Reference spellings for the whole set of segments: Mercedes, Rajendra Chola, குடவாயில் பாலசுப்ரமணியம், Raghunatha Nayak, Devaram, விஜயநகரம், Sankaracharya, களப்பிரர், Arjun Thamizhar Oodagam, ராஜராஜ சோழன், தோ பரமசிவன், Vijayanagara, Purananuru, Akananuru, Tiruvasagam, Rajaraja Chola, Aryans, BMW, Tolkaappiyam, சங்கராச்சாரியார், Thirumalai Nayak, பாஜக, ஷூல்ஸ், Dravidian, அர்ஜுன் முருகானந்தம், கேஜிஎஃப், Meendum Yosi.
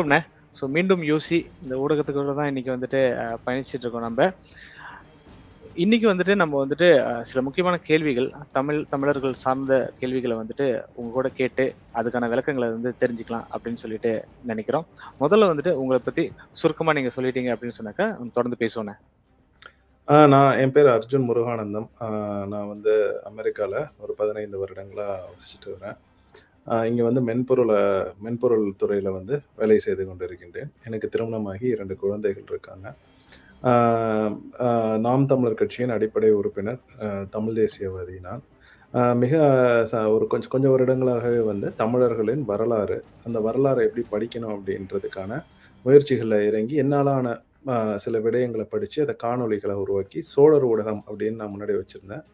வணக்கம்ண்ணே. So மீண்டும் UC இந்த ஊடகத்துக்குள்ள தான் இன்றைக்கி வந்துட்டு பயணிச்சிட்ருக்கோம். நம்ம இன்றைக்கி வந்துட்டு நம்ம வந்துட்டு சில முக்கியமான கேள்விகள், தமிழர்கள் சார்ந்த கேள்விகளை வந்துட்டு உங்கள் கூட கேட்டு அதுக்கான விளக்கங்களை வந்து தெரிஞ்சுக்கலாம் அப்படின்னு சொல்லிட்டு நினைக்கிறோம். முதல்ல வந்துட்டு உங்களை பற்றி சுருக்கமாக நீங்கள் சொல்லிட்டீங்க அப்படின்னு சொன்னாக்கா தொடர்ந்து பேசுவோண்ணே. நான் என் பேர் அர்ஜுன் முருகானந்தம். நான் வந்து அமெரிக்காவில் ஒரு 15 வருடங்களாக வசிச்சுட்டு வரேன். இங்கே வந்து மென்பொருள் துறையில் வந்து வேலை செய்து கொண்டிருக்கின்றேன். எனக்கு திருமணமாகி 2 குழந்தைகள் இருக்காங்க. நாம் தமிழர் கட்சியின் அடிப்படை உறுப்பினர், தமிழ் தேசியவாதி. நான் மிக கொஞ்சம் வருடங்களாகவே வந்து தமிழர்களின் வரலாறு, அந்த வரலாறை எப்படி படிக்கணும் அப்படின்றதுக்கான முயற்சிகளில் இறங்கி என்னாலான சில விடயங்களை படித்து அதை காணொலிகளை உருவாக்கி சோழர் ஊடகம் அப்படின்னு நான் முன்னாடி வச்சுருந்தேன்.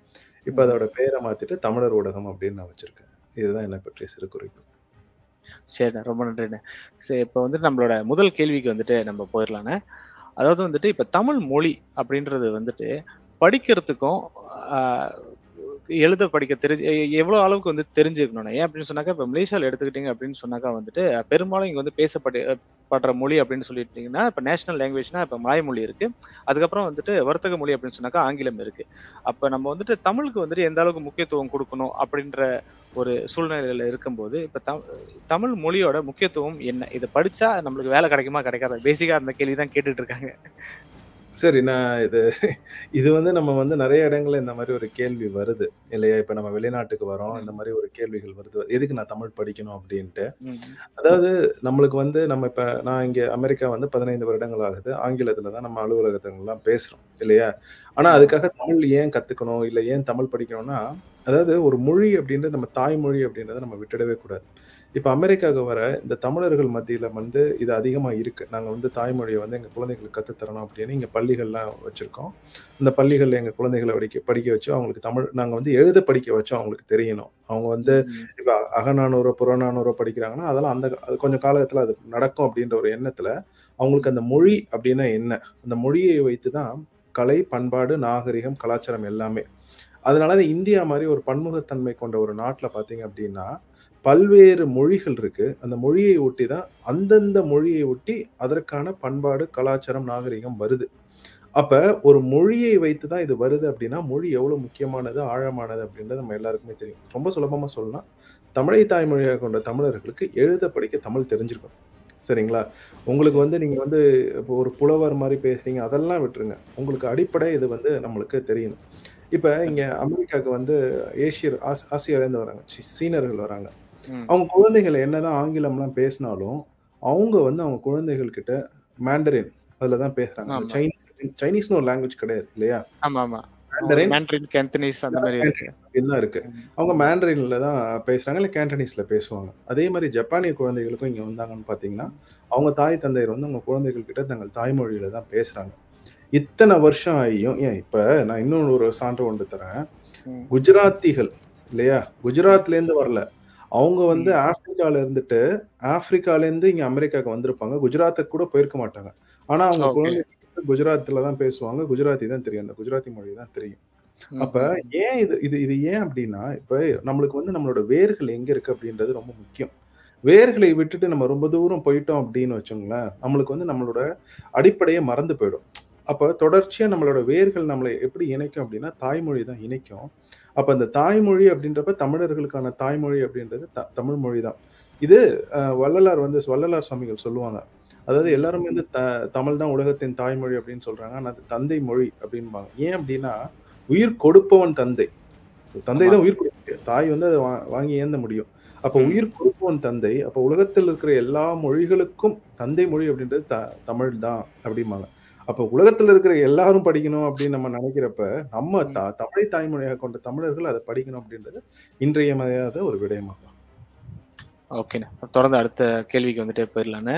இப்போ அதோட பேரை மாற்றிட்டு தமிழர் ஊடகம் அப்படின்னு நான் வச்சுருக்கேன். இதுதான் என்னை பற்றிய சிறு குறிப்பு. சரிண்ணா, ரொம்ப நன்றிண்ணே. சரி, இப்போ வந்துட்டு நம்மளோட முதல் கேள்விக்கு வந்துட்டு நம்ம போயிடலாண்ணே. அதாவது வந்துட்டு இப்போ தமிழ் மொழி அப்படின்றது வந்துட்டு படிக்கிறதுக்கும் எழுத படிக்க எவ்வளோ அளவுக்கு வந்து தெரிஞ்சுக்கணும்ண்ணே? ஏன் அப்படின்னு சொன்னாக்கா, இப்போ மலேசியாவில் எடுத்துக்கிட்டிங்க அப்படின்னு சொன்னாக்கா வந்துட்டு பெரும்பாலும் இங்கே வந்து பேசப்படுற மொழி அப்படின்னு சொல்லிட்டிங்கன்னா, இப்போ நேஷனல் லாங்குவேஜ்னா இப்போ மலாய் மொழி இருக்குது, அதுக்கப்புறம் வந்துட்டு வர்த்தக மொழி அப்படின்னு சொன்னாக்கா ஆங்கிலம் இருக்குது. அப்போ நம்ம வந்துட்டு தமிழுக்கு வந்துட்டு எந்த அளவுக்கு முக்கியத்துவம் கொடுக்கணும் அப்படின்ற ஒரு சூழ்நிலையில் இருக்கும்போது இப்போ தமிழ் மொழியோட முக்கியத்துவம் என்ன? இதை படித்தா நம்மளுக்கு வேலை கிடைக்குமா கிடைக்காதா? பேசிக்காக அந்த கேள்வி தான் கேட்டுட்ருக்காங்க. சரி, நான் இது வந்து நம்ம வந்து நிறைய இடங்களில் இந்த மாதிரி ஒரு கேள்வி வருது இல்லையா? இப்போ நம்ம வெளிநாட்டுக்கு வரோம், இந்த மாதிரி ஒரு கேள்விகள் வருது, எதுக்கு நான் தமிழ் படிக்கணும் அப்படின்ட்டு. அதாவது நம்மளுக்கு வந்து நம்ம இப்போ நான் இங்கே அமெரிக்கா வந்து 15 வருடங்கள் ஆகுது. ஆங்கிலத்தில் தான் நம்ம அலுவலகத்துலலாம் பேசுகிறோம் இல்லையா? ஆனால் அதுக்காக தமிழ் ஏன் கற்றுக்கணும், இல்லை ஏன் தமிழ் படிக்கணும்னா, அதாவது ஒரு மொழி அப்படின்றது நம்ம தாய்மொழி அப்படின்றத நம்ம விட்டுடவே கூடாது. இப்போ அமெரிக்காவுக்கு வர இந்த தமிழர்கள் மத்தியில் வந்து இது அதிகமாக இருக்குது. நாங்கள் வந்து தாய்மொழியை வந்து எங்கள் குழந்தைங்களுக்கு கற்றுத்தரணும் அப்படின்னு இங்கே பள்ளிகள்லாம் வச்சுருக்கோம். அந்த பள்ளிகளில் எங்கள் குழந்தைகளை படிக்க வச்சோம். அவங்களுக்கு தமிழ் நாங்கள் வந்து எழுத படிக்க வச்சோம். அவங்களுக்கு தெரியணும். அவங்க வந்து இப்போ அகநானூறு புறநானூறு படிக்கிறாங்கன்னா அதெல்லாம் அது கொஞ்சம் காலத்தில் அது நடக்கும் அப்படின்ற ஒரு எண்ணத்தில் அவங்களுக்கு அந்த மொழி அப்படின்னா என்ன, அந்த மொழியை வைத்து தான் கலை, பண்பாடு, நாகரிகம், கலாச்சாரம் எல்லாமே. அதனால இந்தியா மாதிரி ஒரு பன்முகத்தன்மை கொண்ட ஒரு நாட்டில் பார்த்தீங்க அப்படின்னா பல்வேறு மொழிகள் இருக்குது. அந்த மொழியை ஒட்டி தான் அந்தந்த மொழியை ஒட்டி அதற்கான பண்பாடு, கலாச்சாரம், நாகரிகம் வருது. அப்போ ஒரு மொழியை வைத்து தான் இது வருது அப்படின்னா மொழி எவ்வளோ முக்கியமானது, ஆழமானது அப்படின்றது நம்ம எல்லாருக்குமே தெரியும். ரொம்ப சுலபமாக சொல்லலாம், தமிழை தாய்மொழியாக கொண்ட தமிழர்களுக்கு எழுத படிக்க தமிழ் தெரிஞ்சிருக்கணும். சரிங்களா? உங்களுக்கு வந்து நீங்கள் வந்து இப்போ ஒரு புலவர் மாதிரி பேசுகிறீங்க, அதெல்லாம் விட்டுருங்க. உங்களுக்கு அடிப்படை இது வந்து நம்மளுக்கு தெரியணும். இப்போ இங்கே அமெரிக்காவுக்கு வந்து ஆசியாவிலேருந்து வராங்க, சீனர்கள் வராங்க. அவங்க குழந்தைகள் என்னதான் ஆங்கிலம்லாம் பேசினாலும் அவங்க வந்து அவங்க குழந்தைகள் கிட்ட மேண்டரின் அதுல தான் பேசுறாங்க. சைனீஸ்னு ஒரு லாங்குவேஜ் கிடையாது இல்லையா? மேண்டரின், கேண்டனீஸ் அந்த மாதிரி எல்லாம் இருக்கு. அவங்க மேண்டரின்ல தான் பேசுறாங்க, இல்லை கேண்டனீஸ்ல பேசுவாங்க. அதே மாதிரி ஜப்பானிய குழந்தைகளுக்கும் இங்க வந்தாங்கன்னு பாத்தீங்கன்னா அவங்க தாய் தந்தையர் வந்து அவங்க குழந்தைகள் கிட்ட தங்கள் தாய்மொழியில தான் பேசுறாங்க. இத்தனை வருஷம் ஆகியும் ஏன் இப்போ நான் இன்னொன்று ஒரு சான்று ஒன்று தரேன். குஜராத்திகள் இல்லையா, குஜராத்லேருந்து வரல, அவங்க வந்து ஆப்பிரிக்கால இருந்துட்டு ஆப்பிரிக்காலேருந்து இங்கே அமெரிக்காவுக்கு வந்திருப்பாங்க. குஜராத்துக்கு கூட போயிருக்க மாட்டாங்க. ஆனால் அவங்க குழந்தைங்க குஜராத்தில் தான் பேசுவாங்க, குஜராத்தி தான் தெரியும், அந்த குஜராத்தி மொழி தான் தெரியும். அப்போ ஏன் இது இது இது ஏன் அப்படின்னா, இப்போ நம்மளுக்கு வந்து நம்மளோட வேர்கள் எங்கே இருக்குது அப்படின்றது ரொம்ப முக்கியம். வேர்களை விட்டுட்டு நம்ம ரொம்ப தூரம் போயிட்டோம் அப்படின்னு வச்சோங்களேன், நம்மளுக்கு வந்து நம்மளோட அடிப்படையை மறந்து போயிடும். அப்போ தொடர்ச்சியாக நம்மளோட வேர்கள் நம்மளை எப்படி இணைக்கும் அப்படின்னா தாய்மொழி தான் இணைக்கும். அப்போ அந்த தாய்மொழி அப்படின்றப்ப தமிழர்களுக்கான தாய்மொழி அப்படின்றது தமிழ் மொழி தான். இது வள்ளலார் சுவாமிகள் சொல்லுவாங்க. அதாவது எல்லாருமே வந்து தமிழ் தான் உலகத்தின் தாய்மொழி அப்படின்னு சொல்கிறாங்க. ஆனால் அது தந்தை மொழி அப்படின்பாங்க. ஏன் அப்படின்னா உயிர் கொடுப்பவன் தந்தை தான் உயிர் கொடுக்க, தாய் வந்து அதை வாங்கி ஏந்த முடியும். அப்போ உயிர் கொடுப்பவன் தந்தை. அப்போ உலகத்தில் இருக்கிற எல்லா மொழிகளுக்கும் தந்தை மொழி அப்படின்றது தமிழ் தான் அப்படிம்பாங்க. அப்போ உலகத்தில் இருக்கிற எல்லாரும் படிக்கணும் அப்படின்னு நம்ம நினைக்கிறப்ப நம்ம தமிழை தாய்மொழியாக கொண்ட தமிழர்கள் அதை படிக்கணும் அப்படின்றது இன்றியமையாத ஒரு விடயமாக தான். ஓகேண்ணா, தொடர்ந்து அடுத்த கேள்விக்கு வந்துட்டு போயிடலான்னு.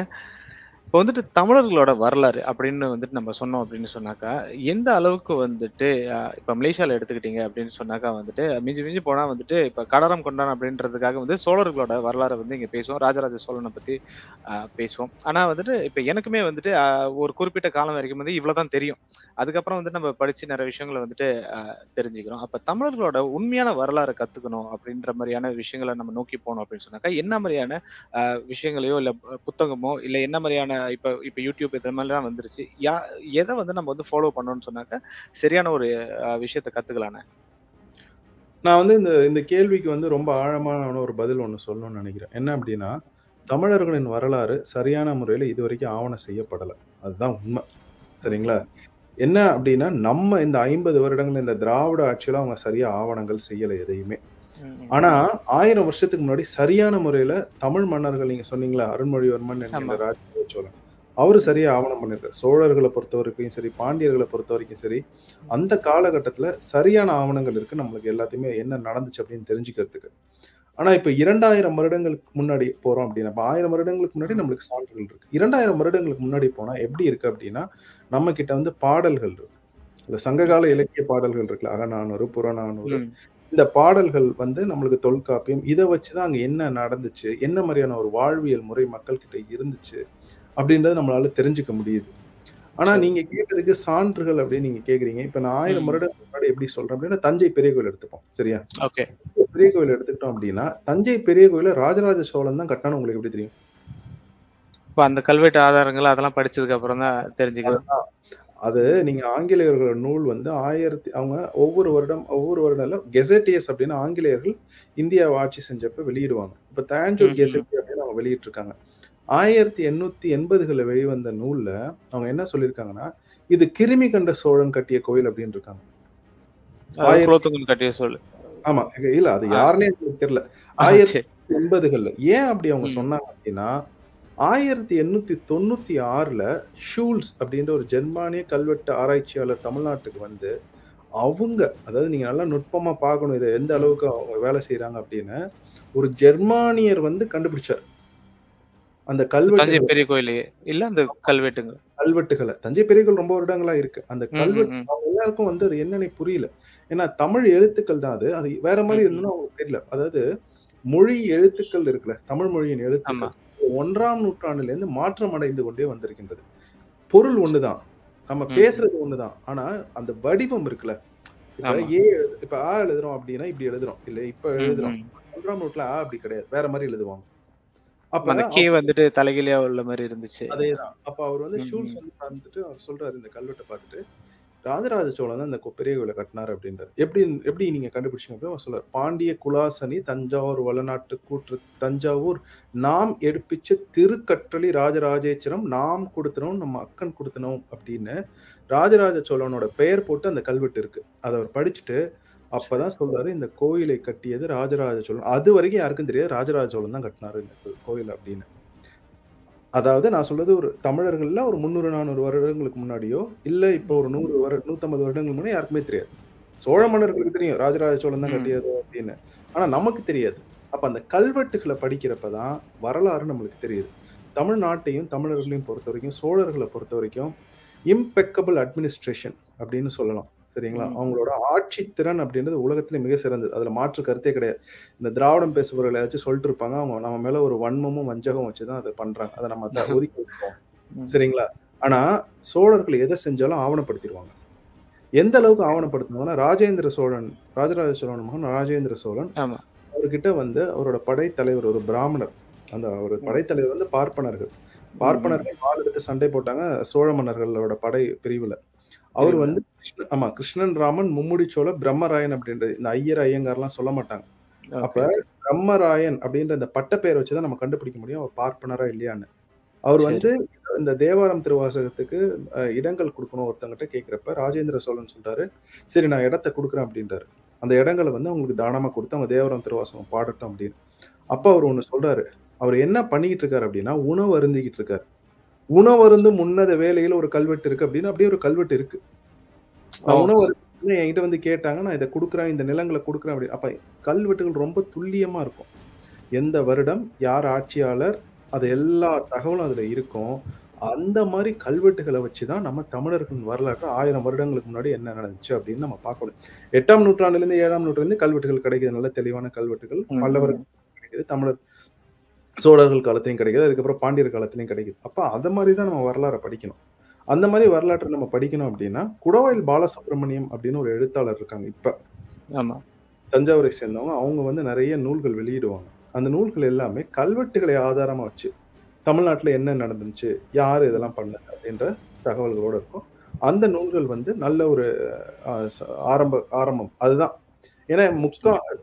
இப்போ வந்துட்டு தமிழர்களோட வரலாறு அப்படின்னு வந்துட்டு நம்ம சொன்னோம் அப்படின்னு சொன்னாக்கா எந்த அளவுக்கு வந்துட்டு இப்போ மலேசியாவில் எடுத்துக்கிட்டீங்க அப்படின்னு சொன்னாக்கா வந்துட்டு மிஞ்சி மிஞ்சி போனால் வந்துட்டு இப்போ கடாரம் கொண்டான் அப்படின்றதுக்காக வந்து சோழர்களோட வரலாறை வந்து இங்கே பேசுவோம், ராஜராஜ சோழனை பற்றி பேசுவோம். ஆனால் வந்துட்டு இப்போ எனக்குமே வந்துட்டு ஒரு குறிப்பிட்ட காலம் வரைக்கும் வந்து இவ்வளோ தான் தெரியும். அதுக்கப்புறம் வந்துட்டு நம்ம படித்து நிறைய விஷயங்களை வந்துட்டு தெரிஞ்சுக்கிறோம். அப்போ தமிழர்களோட உண்மையான வரலாறு கற்றுக்கணும் அப்படின்ற மாதிரியான விஷயங்களை நம்ம நோக்கி போனோம் அப்படின்னு சொன்னாக்கா என்ன மாதிரியான விஷயங்களையோ இல்லை புத்தகமோ இல்லை என்ன மாதிரியான இப்ப இப்ப யூடியூப் இந்த மாதிரிலாம் வந்துருச்சு, எதை வந்து நம்ம வந்து ஃபாலோ பண்ணணும்னு சொன்னாக்க சரியான ஒரு விஷயத்தை கத்துக்கலானே? நான் வந்து இந்த கேள்விக்கு வந்து ரொம்ப ஆழமான ஒரு பதில் ஒன்று சொல்லணும்னு நினைக்கிறேன். என்ன அப்படின்னா, தமிழர்களின் வரலாறு சரியான முறையில் இது வரைக்கும் ஆவணம் செய்யப்படலை, அதுதான் உண்மை. சரிங்களா? என்ன அப்படின்னா, நம்ம இந்த 50 வருடங்கள் இந்த திராவிட ஆட்சியில அவங்க சரியா ஆவணங்கள் செய்யலை எதையுமே. ஆனா 1000 வருஷத்துக்கு முன்னாடி சரியான முறையில தமிழ் மன்னர்கள், நீங்க சொன்னீங்களா அருண்மொழிவர்மன் என்கிற ராஜராஜ சோழன், அவரு சரியா ஆவணம் பண்ணிருக்காரு. சோழர்களை பொறுத்த வரைக்கும் சரி, பாண்டியர்களை பொறுத்த வரைக்கும் சரி, அந்த காலகட்டத்துல சரியான ஆவணங்கள் இருக்கு நம்மளுக்கு எல்லாத்தையுமே என்ன நடந்துச்சு அப்படின்னு தெரிஞ்சுக்கிறதுக்கு. ஆனா இப்ப 2000 வருடங்களுக்கு முன்னாடி போறோம் அப்படின்னா, இப்ப 1000 வருடங்களுக்கு முன்னாடி நம்மளுக்கு சான்றுகள் இருக்கு. 2000 வருடங்களுக்கு முன்னாடி போனா எப்படி இருக்கு அப்படின்னா, நம்ம கிட்ட வந்து பாடல்கள் இருக்கு. இல்ல சங்ககால இலக்கிய பாடல்கள் இருக்குல்ல, அகநானூறு, புறநானூறு, இந்த பாடல்கள் வந்து நம்மளுக்கு தொல்காப்பியம், இதை வச்சுதான் அங்க என்ன நடந்துச்சு, என்ன மாதிரியான ஒரு வாழ்வியல் முறை மக்கள் கிட்ட இருந்துச்சு அப்படின்றது நம்மளால தெரிஞ்சுக்க முடியுது. ஆனா நீங்க கேட்டதுக்கு சான்றுகள் அப்படின்னு நீங்க கேக்குறீங்க. இப்ப நான் 1000 வருடத்துக்கு முன்னாடி எப்படி சொல்றேன் அப்படின்னா, தஞ்சை பெரிய கோயில் எடுத்துப்போம். சரியா? பெரிய கோயில் எடுத்துக்கிட்டோம் அப்படின்னா, தஞ்சை பெரிய கோயில ராஜராஜ சோழன் தான் கட்டினான்னு உங்களுக்கு எப்படி தெரியும்? இப்ப அந்த கல்வெட்டு ஆதாரங்கள் அதெல்லாம் படிச்சதுக்கு அப்புறம் தான் தெரிஞ்சுக்கலாம். அது நீங்க ஆங்கிலேயர்களோட நூல் வந்து அவங்க ஒவ்வொரு வருடம் கெசட்டியஸ் அப்படின்னு ஆங்கிலேயர்கள் இந்தியாவை ஆட்சி செஞ்சப்ப வெளியிடுவாங்க. இப்ப தஞ்சூர் கெசட்டி அப்படின்னு அவங்க வெளியிட்டு இருக்காங்க. 1880களில் வெளிவந்த நூல்ல அவங்க என்ன சொல்லியிருக்காங்கன்னா, இது கிருமி கண்ட சோழன் கட்டிய கோயில் அப்படின்னு இருக்காங்க. கட்டிய சோழன், ஆமா இல்ல அது யாருன்னே தெரியல. 1880களில் ஏன் அப்படி அவங்க சொன்னாங்க அப்படின்னா, 1896ல ஷூல்ஸ் அப்படின்ற ஒரு ஜெர்மானிய கல்வெட்டு ஆராய்ச்சியாளர் தமிழ்நாட்டுக்கு வந்து அவங்க, அதாவது நீங்க நல்லா நுட்பமா பார்க்கணும் இதை எந்த அளவுக்கு அவங்க வேலை செய்யறாங்க அப்படின்னு, ஒரு ஜெர்மானியர் வந்து கண்டுபிடிச்சார் அந்த கல்வெட்டு பெரிய கோயிலே இல்ல அந்த கல்வெட்டுகளை. தஞ்சை பெரிய கோயில் ரொம்ப வருடங்களா இருக்கு. அந்த கல்வெட்டு எல்லாருக்கும் வந்து அது என்னன்னு புரியல. ஏன்னா தமிழ் எழுத்துக்கள் தான் அது, அது வேற மாதிரி இருந்ததுன்னு அவங்களுக்கு தெரியல. அதாவது மொழி எழுத்துக்கள் இருக்குல்ல, தமிழ் மொழியின் எழுத்துக்கள் 1ஆம் நூற்றாண்டிலிருந்து மாற்றம் அடைந்து கொண்டே வந்திருக்கின்றது. பொருள் ஒண்ணுதான், நம்ம பேசுறது ஒண்ணுதான், ஆனா அந்த வடிவம் இருக்குல்ல. இப்ப ஆ எழுதுறோம் அப்படின்னா இப்படி எழுதுறோம், இல்ல இப்ப எழுதுறோம் 1ஆம் நூற்றுல ஆ அப்படி கிடையாது, வேற மாதிரி எழுதுவாங்க. அப்ப வந்துட்டு தலைகிலியா உள்ள மாதிரி இருந்துச்சு. அதேதான். அப்ப அவர் வந்து ஷூல்ஸ் வந்து பார்த்துட்டு அவர் சொல்றாரு, இந்த கல்வெட்டை பார்த்துட்டு ராஜராஜ சோழன் தான் இந்த பெரிய கோயிலை கட்டினார் அப்படின்றார். எப்படி நீங்க கண்டுபிடிச்சீங்க அப்படின்னு சொல்ற, பாண்டிய குலாசனி தஞ்சாவூர் வளநாட்டு கூற்று தஞ்சாவூர் நாம் எடுப்பிச்ச திருக்கற்றளி ராஜராஜேச்சரம் நாம் கொடுத்தனோம் நம்ம அக்கன் கொடுத்தனோம் அப்படின்னு ராஜராஜ சோழனோட பெயர் போட்டு அந்த கல்வெட்டு இருக்கு. அதை அவர் படிச்சுட்டு அப்பதான் சொல்றாரு, இந்த கோயிலை கட்டியது ராஜராஜ சோழன். அது வரைக்கும் யாருக்கும் தெரியாது ராஜராஜ சோழன் தான் கட்டினாரு இந்த கோயில் அப்படின்னு. அதாவது நான் சொல்றது ஒரு தமிழர்கள்ல ஒரு 300-400 வருடங்களுக்கு முன்னாடியோ இல்ல இப்போ ஒரு 150 வருடங்களுக்கு முன்னாடி யாருக்குமே தெரியாது. சோழ மன்னர்களுக்கு தெரியும் ராஜராஜ சோழன் தான் கட்டியது அப்படின்னு, ஆனா நமக்கு தெரியாது. அப்ப அந்த கல்வெட்டுகளை படிக்கிறப்பதான் வரலாறு நம்மளுக்கு தெரியுது. தமிழ்நாட்டையும் தமிழர்களையும் பொறுத்த வரைக்கும், சோழர்களை பொறுத்த வரைக்கும் இம்பெக்கபிள் அட்மினிஸ்ட்ரேஷன் அப்படின்னு சொல்லலாம். சரிங்களா? அவங்களோட ஆட்சி திறன் அப்படின்றது உலகத்துல மிக சிறந்தது, அதுல மாற்று கருத்தே கிடையாது. இந்த திராவிடம் பேசுபவர்கள் ஏதாச்சும் சொல்லிட்டு இருப்பாங்க, அவங்க நம்ம மேல ஒரு வன்மமும் வஞ்சகம் வச்சுதான் அதை பண்றாங்க, அதை நம்ம ஒதுக்கி வைப்போம். சரிங்களா? ஆனா சோழர்கள் எதை செஞ்சாலும் ஆவணப்படுத்திடுவாங்க. எந்த அளவுக்கு ஆவணப்படுத்தினாங்கன்னா, ராஜராஜ சோழன் மகன் ராஜேந்திர சோழன், அவர்கிட்ட வந்து அவரோட படைத்தலைவர் ஒரு பிராமணர், அந்த ஒரு படைத்தலைவர் வந்து பார்ப்பனர்கள் கால் எடுத்து சண்டை போட்டாங்க சோழ மன்னர்களோட படை பிரிவுல. அவர் வந்து கிருஷ்ணன் ராமன் மும்முடி சோழ பிரம்மராயன் அப்படின்றது இந்த ஐயர் ஐயங்காரெல்லாம் சொல்ல மாட்டாங்க. அப்ப பிரம்மராயன் அப்படின்ற இந்த பட்ட பெயரை வச்சுதான் நம்ம கண்டுபிடிக்க முடியும் அவர் பார்ப்பனரா இல்லையான்னு. அவர் வந்து இந்த தேவாரம் திருவாசகத்துக்கு இடங்கள் கொடுக்கணும் ஒருத்தங்கிட்ட கேட்கிறப்ப ராஜேந்திர சோழன் சொல்றாரு, சரி நான் இடத்த கொடுக்குறேன் அப்படின்றாரு. அந்த இடங்களை வந்து அவங்களுக்கு தானமா கொடுத்து அவங்க தேவாரம் திருவாசகம் பாடட்டும் அப்படின்னு. அப்ப அவர் ஒண்ணு சொல்றாரு, அவர் என்ன பண்ணிக்கிட்டு இருக்காரு அப்படின்னா உணவு அருந்திக்கிட்டு இருக்காரு. உணவு அருந்து முன்னத வேலையில ஒரு கல்வெட்டு இருக்கு அப்படின்னா, அப்படியே ஒரு கல்வெட்டு இருக்கு. உணவு என்கிட்ட வந்து கேட்டாங்க, நான் இதை கொடுக்குறேன், இந்த நிலங்களை கொடுக்குறேன் அப்படி. அப்ப கல்வெட்டுகள் ரொம்ப துல்லியமா இருக்கும். எந்த வருடம் யார் ஆட்சியாளர் அது எல்லா தகவலும் அதுல இருக்கும். அந்த மாதிரி கல்வெட்டுகளை வச்சு தான் நம்ம தமிழர்களின் வரலாற்று 1000 வருடங்களுக்கு முன்னாடி என்ன நடந்துச்சு அப்படின்னு நம்ம பார்க்கணும். 8ஆம் நூற்றாண்டிலிருந்து 7ஆம் நூற்றாண்டிலிருந்து கல்வெட்டுகள் கிடைக்குது, நல்ல தெளிவான கல்வெட்டுகள். பல்லவர்கள் கிடைக்குது, தமிழர் சோழர்கள் காலத்திலையும் கிடைக்குது, அதுக்கப்புறம் பாண்டியர் காலத்திலையும் கிடைக்குது. அப்போ அதை மாதிரி தான் நம்ம வரலாறை படிக்கணும். அந்த மாதிரி வரலாற்றை நம்ம படிக்கணும் அப்படின்னா குடவாயில் பாலசுப்ரமணியம் அப்படின்னு ஒரு எழுத்தாளர் இருக்காங்க. இப்போ தஞ்சாவூரை சேர்ந்தவங்க. அவங்க வந்து நிறைய நூல்கள் வெளியிடுவாங்க. அந்த நூல்கள் எல்லாமே கல்வெட்டுகளை ஆதாரமாக வச்சு தமிழ்நாட்டில் என்ன நடந்துச்சு, யார் இதெல்லாம் பண்ணது அப்படின்ற தகவல்களோடு இருக்கும். அந்த நூல்கள் வந்து நல்ல ஒரு ஆரம்பம். அதுதான் ஏன்னா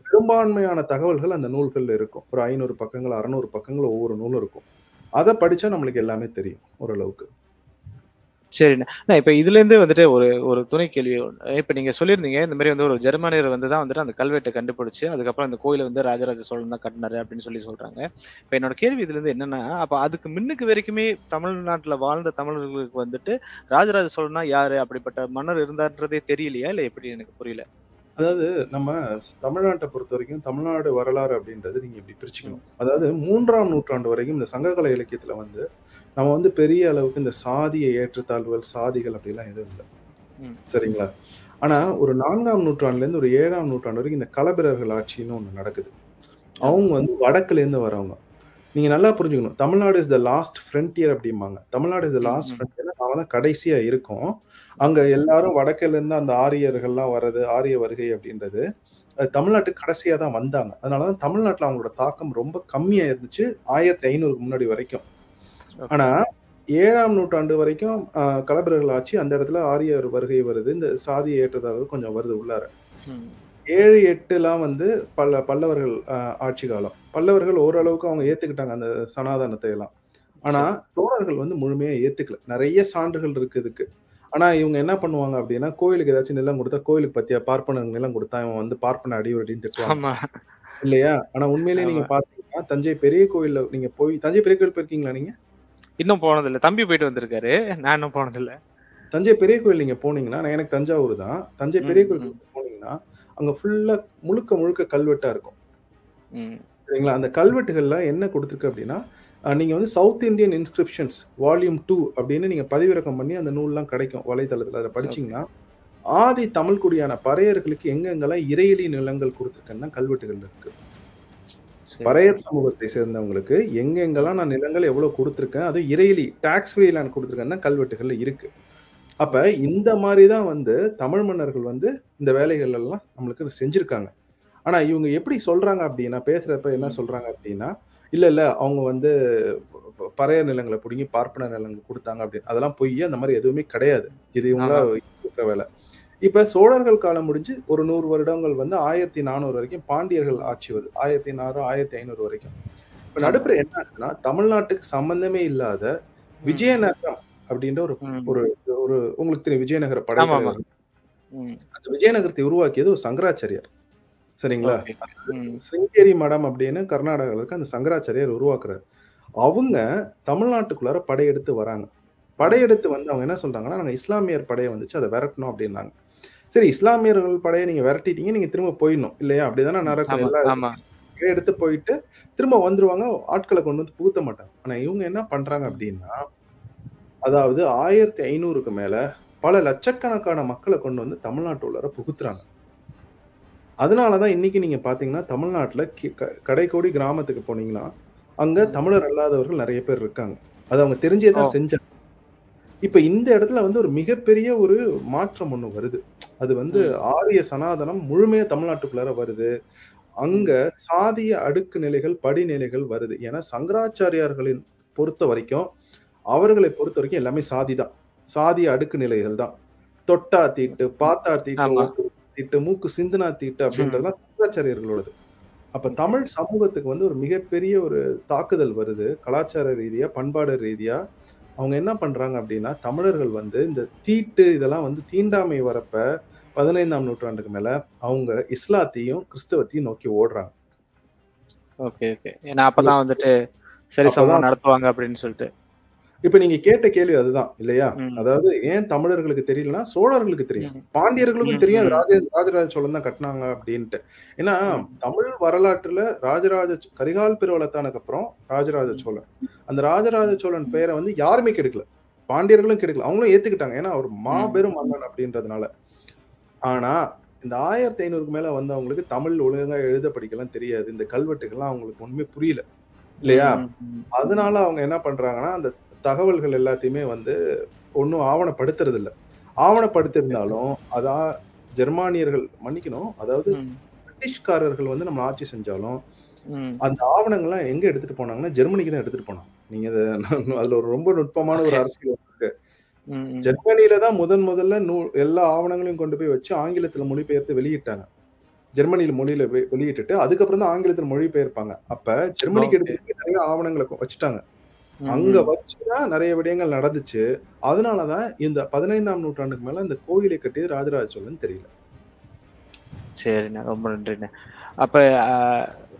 பெரும்பான்மையான தகவல்கள் அந்த நூல்களில் இருக்கும். ஒரு 500 பக்கங்கள் 600 பக்கங்கள் ஒவ்வொரு நூலும் இருக்கும். அதை படித்தா நம்மளுக்கு எல்லாமே தெரியும் ஓரளவுக்கு. சரிண்ணா, இப்போ இதுலேருந்து வந்துட்டு ஒரு துணை கேள்வி. இப்போ நீங்கள் சொல்லியிருந்தீங்க இந்த மாதிரி வந்து ஒரு ஜெர்மானியர் வந்து தான் வந்துட்டு அந்த கல்வெட்டை கண்டுபிடிச்சு அதுக்கப்புறம் அந்த கோயிலை வந்து ராஜராஜ சோழன் தான் கட்டினாரு அப்படின்னு சொல்லி சொல்கிறாங்க. இப்போ என்னோட கேள்வி இதுலேருந்து என்னென்னா, அப்போ அதுக்கு முன்னுக்கு வரைக்குமே தமிழ்நாட்டில் வாழ்ந்த தமிழர்களுக்கு வந்துட்டு ராஜராஜ சோழனா யார், அப்படிப்பட்ட மன்னர் இருந்தான்றதே தெரியலையா, இல்லை எப்படி? எனக்கு புரியல. அதாவது நம்ம தமிழ்நாட்டை பொறுத்த வரைக்கும் தமிழ்நாடு வரலாறு அப்படின்றது நீங்கள் இப்படி பிரிச்சுக்கணும். அதாவது 3ஆம் நூற்றாண்டு வரைக்கும் இந்த சங்ககால இலக்கியத்தில் வந்து நம்ம வந்து பெரிய அளவுக்கு இந்த சாதிய ஏற்றத்தாழ்வுகள், சாதிகள் அப்படிலாம் எதுவும் இல்லை, சரிங்களா? ஆனால் ஒரு 4ஆம் நூற்றாண்டுலேருந்து ஒரு 7ஆம் நூற்றாண்டு வரைக்கும் இந்த களப்பிரர்கள் ஆட்சின்னு ஒன்று நடக்குது. அவங்க வந்து வடக்குலேருந்து வரவங்க. நீங்கள் நல்லா புரிஞ்சுக்கணும், Tamil Nadu is the last frontier அப்படிம்பாங்க. Tamil Nadu is the last frontier, நாம தான் கடைசியாக இருக்கும். அங்கே எல்லாரும் வடக்கிலேருந்து அந்த ஆரியர்கள்லாம் வர்றது, ஆரிய வருகை அப்படின்றது அது தமிழ்நாட்டுக்கு கடைசியாக தான் வந்தாங்க. அதனால தான் தமிழ்நாட்டில் அவங்களோட தாக்கம் ரொம்ப கம்மியாக இருந்துச்சு 1500க்கு முன்னாடி வரைக்கும். ஆனால் 7ஆம் நூற்றாண்டு வரைக்கும் களப்பிரர்கள் ஆட்சி, அந்த இடத்துல ஆரிய வருகை வருது, இந்த சாதி ஏற்றதாக கொஞ்சம் வருது உள்ளார. 7, 8லாம் வந்து பல்லவர்கள் ஆட்சி காலம். பல்லவர்கள் ஓரளவுக்கு அவங்க ஏற்றுக்கிட்டாங்க அந்த சனாதனத்தை எல்லாம். ஆனால் சோழர்கள் வந்து முழுமையாக ஏற்றுக்கல. நிறைய சான்றுகள் இருக்குது இதுக்கு. ஆனால் இவங்க என்ன பண்ணுவாங்க அப்படின்னா, கோயிலுக்கு ஏதாச்சும் நிலம் கொடுத்தா, கோயிலுக்கு பற்றியா பார்ப்பனர்கள் நிலம் கொடுத்தா இவன் வந்து பார்ப்பன அடிவடின்னு திட்டுவாங்க, இல்லையா? ஆனால் உண்மையிலேயே நீங்கள் பார்த்தீங்கன்னா தஞ்சை பெரிய கோயிலில் நீங்கள் போய், தஞ்சை பெரிய கோயில் போயிருக்கீங்களா நீங்கள்? இன்னும் போனதில்லை, தம்பி போயிட்டு வந்திருக்காரு, நான் இன்னும் போனதில்லை. தஞ்சை பெரிய கோயில் நீங்கள் போனீங்கன்னா, எனக்கு தஞ்சாவூர் தான், தஞ்சை பெரிய கோயில் போனீங்கன்னா அங்கே ஃபுல்லாக முழுக்க கல்வெட்டாக இருக்கும், சரிங்களா? அந்த கல்வெட்டுகள்ல என்ன கொடுத்துருக்கு அப்படின்னா, நீங்கள் வந்து சவுத் இந்தியன் இன்ஸ்கிரிப்ஷன்ஸ் வால்யூம் 2 அப்படின்னு நீங்கள் பதிவிறக்கம் பண்ணி அந்த நூல்லாம் கிடைக்கும் வலைத்தளத்தில். அதை படிச்சிங்கன்னா ஆதி தமிழ்குடியான பறையர்களுக்கு எங்கெங்கெல்லாம் இறையிலி நிலங்கள் கொடுத்துருக்கேன்னா கல்வெட்டுகள் இருக்குது. பறையர் சமூகத்தை சேர்ந்தவங்களுக்கு எங்கெங்கெல்லாம் நான் நிலங்கள் எவ்வளோ கொடுத்துருக்கேன், அது இறையிலி டாக்ஸ் ஃப்ரீ லேண்ட் கொடுத்துருக்கேன்னா கல்வெட்டுகள் இருக்குது. அப்போ இந்த மாதிரி தான் வந்து தமிழ் மன்னர்கள் வந்து இந்த வேலைகள் எல்லாம் நம்மளுக்கு செஞ்சுருக்காங்க. ஆனால் இவங்க எப்படி சொல்கிறாங்க அப்படின்னா, பேசுகிறப்ப என்ன சொல்கிறாங்க அப்படின்னா, இல்லை அவங்க வந்து பறைய நிலங்களை பிடிங்கி பார்ப்பன நிலங்கள் கொடுத்தாங்க அப்படின்னு. அதெல்லாம் போய் அந்த மாதிரி எதுவுமே கிடையாது. இது இவங்கள வேலை. இப்போ சோழர்கள் காலம் முடிஞ்சு ஒரு 100 வருடங்கள் வந்து 1400 வரைக்கும் பாண்டியர்கள் ஆட்சி வருது, 1600, 1500 வரைக்கும். இப்போ நடுப்புற என்ன ஆச்சுன்னா, தமிழ்நாட்டுக்கு சம்பந்தமே இல்லாத விஜயநகரம் அப்படின்ற ஒரு உங்களுக்கு தெரியும் விஜயநகர படைகள். அந்த விஜயநகரத்தை உருவாக்கியது ஒரு சங்கராச்சாரியார், சரிங்களா? சிங்கேரி மடம் அப்படின்னு கர்நாடகாவில் இருக்க அந்த சங்கராச்சாரியார் உருவாக்குறாரு. அவங்க தமிழ்நாட்டுக்குள்ளார படையெடுத்து வராங்க. படையெடுத்து வந்து அவங்க என்ன சொல்றாங்கன்னா, நாங்கள் இஸ்லாமியர் படையை வந்துச்சு அதை விரட்டணும் அப்படின்னாங்க. சரி, இஸ்லாமியர்கள் படையை நீங்கள் விரட்டிட்டீங்க, நீங்கள் திரும்ப போயிடணும், இல்லையா? அப்படிதானே நடக்கும். எல்லாம் எடுத்து போயிட்டு திரும்ப வந்துருவாங்க, ஆட்களை கொண்டு வந்து புகுத்த மாட்டாங்க. ஆனால் இவங்க என்ன பண்றாங்க அப்படின்னா, அதாவது 1500க்கு மேல பல லட்சக்கணக்கான மக்களை கொண்டு வந்து தமிழ்நாட்டு உள்ளார புகுத்துறாங்க. அதனால தான் இன்னைக்கு நீங்கள் பார்த்தீங்கன்னா தமிழ்நாட்டில் கடைக்கோடி கிராமத்துக்கு போனீங்கன்னா அங்கே தமிழர் அல்லாதவர்கள் நிறைய பேர் இருக்காங்க. அது அவங்க தெரிஞ்சே தான் செஞ்சாங்க. இப்போ இந்த இடத்துல வந்து ஒரு மிகப்பெரிய ஒரு மாற்றம் ஒன்று வருது. அது வந்து ஆரிய சனாதனம் முழுமையாக தமிழ்நாட்டுக்குள்ளார வருது. அங்கே சாதிய அடுக்கு நிலைகள், படிநிலைகள் வருது. ஏன்னா சங்கராச்சாரியார்களின் பொறுத்த வரைக்கும், அவர்களை பொறுத்த வரைக்கும் எல்லாமே சாதி தான், சாதிய அடுக்கு நிலைகள் தான். தொட்டா தீட்டு, பாத்தா தீட்டு, தீட்டு மூக்கு சிந்தனா தீட்டு அப்படின்றதுலாம் சங்கராச்சாரியர்களோடது. அப்ப தமிழ் சமூகத்துக்கு வந்து ஒரு மிகப்பெரிய ஒரு தாக்குதல் வருது கலாச்சார ரீதியா, பண்பாடு ரீதியா. அவங்க என்ன பண்றாங்க அப்படின்னா, தமிழர்கள் வந்து இந்த தீட்டு இதெல்லாம் வந்து தீண்டாமை வரப்ப 15ஆம் நூற்றாண்டுக்கு மேல அவங்க இஸ்லாத்தையும் கிறிஸ்தவத்தையும் நோக்கி ஓடுறாங்க. ஓகே, ஏன்னா அப்பதான் வந்துட்டு சரி சமமா நடத்துவாங்க அப்படின்னு சொல்லிட்டு. இப்ப நீங்க கேட்ட கேள்வி அதுதான் இல்லையா? அதாவது ஏன் தமிழர்களுக்கு தெரியலன்னா சோழர்களுக்கு தெரியும், பாண்டியர்களுக்கும் தெரியும், அது ராஜராஜ சோழன் தான் கட்டினாங்க அப்படின்ட்டு. ஏன்னா தமிழ் வரலாற்றுல ராஜராஜ கரிகால் பெருவளத்தானுக்கு அப்புறம் ராஜராஜ சோழன், அந்த ராஜராஜ சோழன் பெயரை வந்து யாருமே கெடுக்கல, பாண்டியர்களும் கெடுக்கல, அவங்களும் ஏத்துக்கிட்டாங்க. ஏன்னா அவர் மாபெரும் மன்னன் அப்படின்றதுனால. ஆனா இந்த 1500க்கு மேல வந்து அவங்களுக்கு தமிழ் ஒழுங்கா எழுத படிக்கலாம் தெரியாது, இந்த கல்வெட்டுகள்லாம் அவங்களுக்கு ஒண்ணுமே புரியல இல்லையா? அதனால அவங்க என்ன பண்றாங்கன்னா அந்த தகவல்கள் எல்லாத்தையுமே வந்து ஒன்றும் ஆவணப்படுத்துறது இல்லை. ஆவணப்படுத்திருந்தாலும் அதா ஜெர்மானியர்கள் மன்னிக்கணும், அதாவது பிரிட்டிஷ்காரர்கள் வந்து நம்ம ஆட்சி செஞ்சாலும் அந்த ஆவணங்கள்லாம் எங்க எடுத்துட்டு போனாங்கன்னா ஜெர்மனிக்கு தான் எடுத்துட்டு போனாங்க. நீங்க அதுல ஒரு ரொம்ப நுட்பமான ஒரு அரசியல் இருக்கு. ஜெர்மனியில தான் முதன் முதல்ல எல்லா ஆவணங்களையும் கொண்டு போய் வச்சு ஆங்கிலத்துல மொழிபெயர்த்து வெளியிட்டாங்க. ஜெர்மனியில மொழியில வெளியிட்டு அதுக்கப்புறம் தான் ஆங்கிலத்துல மொழிபெயர்ப்பாங்க. அப்ப ஜெர்மனிக்கு எடுத்து நிறைய ஆவணங்களை வச்சுட்டாங்க, அங்க வச்சுதான் நிறைய விடயங்கள் நடந்துச்சு. அதனாலதான் இந்த 15ஆம் நூற்றாண்டுக்கு மேல இந்த கோயிலை கட்டியது ராஜராஜ சோழன் தெரியல. சரிண்ணா, ரொம்ப நன்றிண்ணா. அப்ப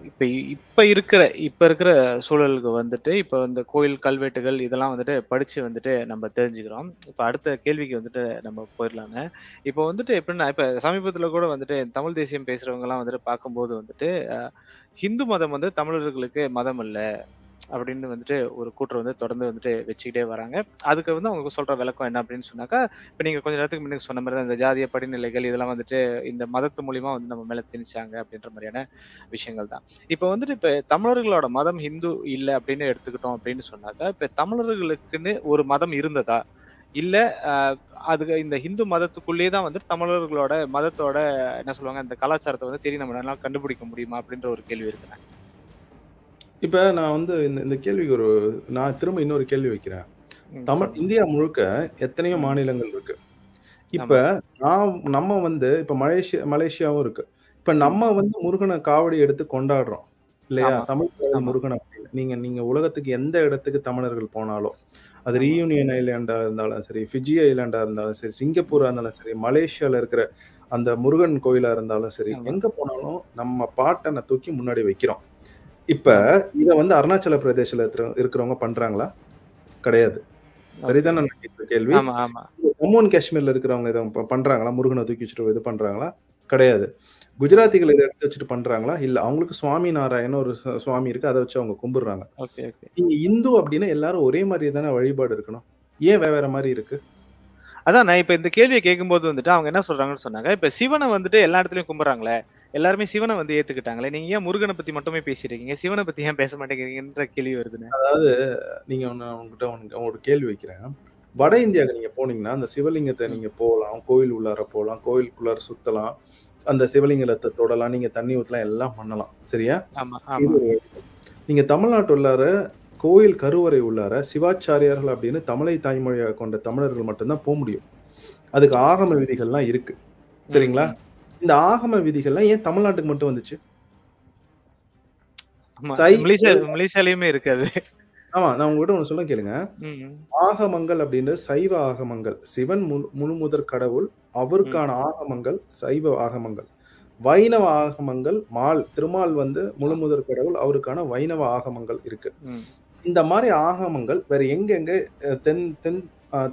இப்ப இப்ப இருக்கிற சூழலுக்கு வந்துட்டு இப்ப இந்த கோயில் கல்வெட்டுகள் இதெல்லாம் வந்துட்டு படிச்சு வந்துட்டு நம்ம தெரிஞ்சுக்கிறோம். இப்ப அடுத்த கேள்விக்கு வந்துட்டு நம்ம போயிடலாங்க. இப்ப வந்துட்டு எப்படின்னா இப்ப சமீபத்துல கூட வந்துட்டு தமிழ் தேசியம் பேசுறவங்க எல்லாம் வந்துட்டு பார்க்கும்போது வந்துட்டு ஹிந்து மதம் வந்து தமிழர்களுக்கு மதம் இல்ல அப்படின்னு வந்துட்டு ஒரு கூற்று வந்து தொடர்ந்து வந்துட்டு வச்சுக்கிட்டே வராங்க. அதுக்கு வந்து அவங்க சொல்ற விளக்கம் என்ன அப்படின்னு சொன்னாக்கா, இப்ப நீங்க கொஞ்ச நேரத்துக்கு முன்னாடி சொன்ன மாதிரி தான் இந்த ஜாதிய படிநிலைகள் இதெல்லாம் வந்துட்டு இந்த மதத்து மூலியமா வந்து நம்ம மேல திணிச்சாங்க அப்படின்ற மாதிரியான விஷயங்கள் தான். இப்ப வந்துட்டு இப்ப தமிழர்களோட மதம் ஹிந்து இல்லை அப்படின்னு எடுத்துக்கிட்டோம் அப்படின்னு சொன்னாக்கா, இப்ப தமிழர்களுக்குன்னு ஒரு மதம் இருந்ததா இல்ல அதுக்கு இந்த ஹிந்து மதத்துக்குள்ளேயே தான் வந்துட்டு தமிழர்களோட மதத்தோட என்ன சொல்லுவாங்க இந்த கலாச்சாரத்தை வந்து தெரியும் நம்ம கண்டுபிடிக்க முடியுமா அப்படின்ற ஒரு கேள்வி இருக்குண்ணா. இப்ப நான் வந்து இந்த கேள்விக்கு நான் திரும்ப இன்னொரு கேள்வி வைக்கிறேன். தமிழ் இந்தியா முழுக்க எத்தனையோ மாநிலங்கள் இருக்கு. இப்ப நம்ம வந்து இப்ப மலேசியாவும் இருக்கு. இப்ப நம்ம வந்து முருகனை காவடி எடுத்து கொண்டாடுறோம் இல்லையா? தமிழ் முருகன் அப்படின்னு நீங்க உலகத்துக்கு எந்த இடத்துக்கு தமிழர்கள் போனாலும், அது ரீயூனியன் ஐலாண்டா இருந்தாலும் சரி, ஃபிஜி ஐலாண்டா இருந்தாலும் சரி, சிங்கப்பூரா இருந்தாலும் சரி, மலேசியால இருக்கிற அந்த முருகன் கோயிலா இருந்தாலும் சரி, எங்க போனாலும் நம்ம பாட்டனை தூக்கி முன்னாடி வைக்கிறோம். இப்ப இத வந்து அருணாச்சல பிரதேசல இருக்கிறவங்க பண்றாங்களா? கிடையாது. சரிதான் கேள்வி. ஜம்மு அண்ட் காஷ்மீர்ல இருக்கிறவங்க இதை பண்றாங்களா? முருகனை தூக்கி வச்சுட்டு இது பண்றாங்களா? கிடையாது. குஜராத்திகள் இதை எடுத்து வச்சுட்டு பண்றாங்களா? இல்ல. அவங்களுக்கு சுவாமி நாராயண ஒரு சுவாமி இருக்கு, அதை வச்சு அவங்க கும்பிடுறாங்க. நீங்க இந்து அப்படின்னா எல்லாரும் ஒரே மாதிரி தானே வழிபாடு இருக்கணும், ஏன் வேற மாதிரி இருக்கு? அதான் நான் இப்ப இந்த கேள்வியை கேட்கும்போது வந்துட்டு அவங்க என்ன சொல்றாங்கன்னு சொன்னாங்க, இப்ப சிவனை வந்துட்டு எல்லா இடத்துலயும் கும்பிடுறாங்களே, எல்லாருமே சிவனை வந்து ஏத்துக்கிட்டாங்களே, நீங்க ஏன் முருகனை பத்தி மட்டுமே பேசிருக்கீங்க, சிவனை பத்தி ஏன் பேச மாட்டேங்கிறீங்கன்ற கேள்வி வருதுன்னு. அதாவது நீங்க ஒரு கேள்வி வைக்கிறேன். வட இந்தியாவுக்கு நீங்க போனீங்கன்னா அந்த சிவலிங்கத்தை நீங்க போகலாம், கோயில் உள்ளார போகலாம், கோயிலுக்குள்ளார சுத்தலாம், அந்த சிவலிங்கத்தை தொடலாம், நீங்க தண்ணி ஊத்தலாம், எல்லாம் பண்ணலாம். சரியா? நீங்க தமிழ்நாட்டு உள்ளார கோயில் கருவறை உள்ளார சிவாச்சாரியார்கள் அப்படின்னு தமிழை தாய்மொழியாக கொண்ட தமிழர்கள் மட்டும்தான் போக முடியும். அதுக்கு ஆகம விதிகள்லாம் இருக்கு. சரிங்களா? இந்த ஆகம விதிகள்லாம் ஏன் தமிழ்நாட்டுக்கு மட்டும் வந்துச்சு? மலேசியாலயுமே இருக்காது. ஆமா, நான் உங்ககிட்ட ஒண்ணு சொல்ல கேளுங்க. ஆகமங்கள் அப்படின்ற சைவ ஆகமங்கள், சிவன் முழுமுதற் கடவுள், அவருக்கான ஆகமங்கள் சைவ ஆகமங்கள். வைணவ ஆகமங்கள், திருமால் வந்து முழுமுதற் கடவுள், அவருக்கான வைணவ ஆகமங்கள் இருக்கு. இந்த மாதிரி ஆகமங்கள் வேற எங்கெங்க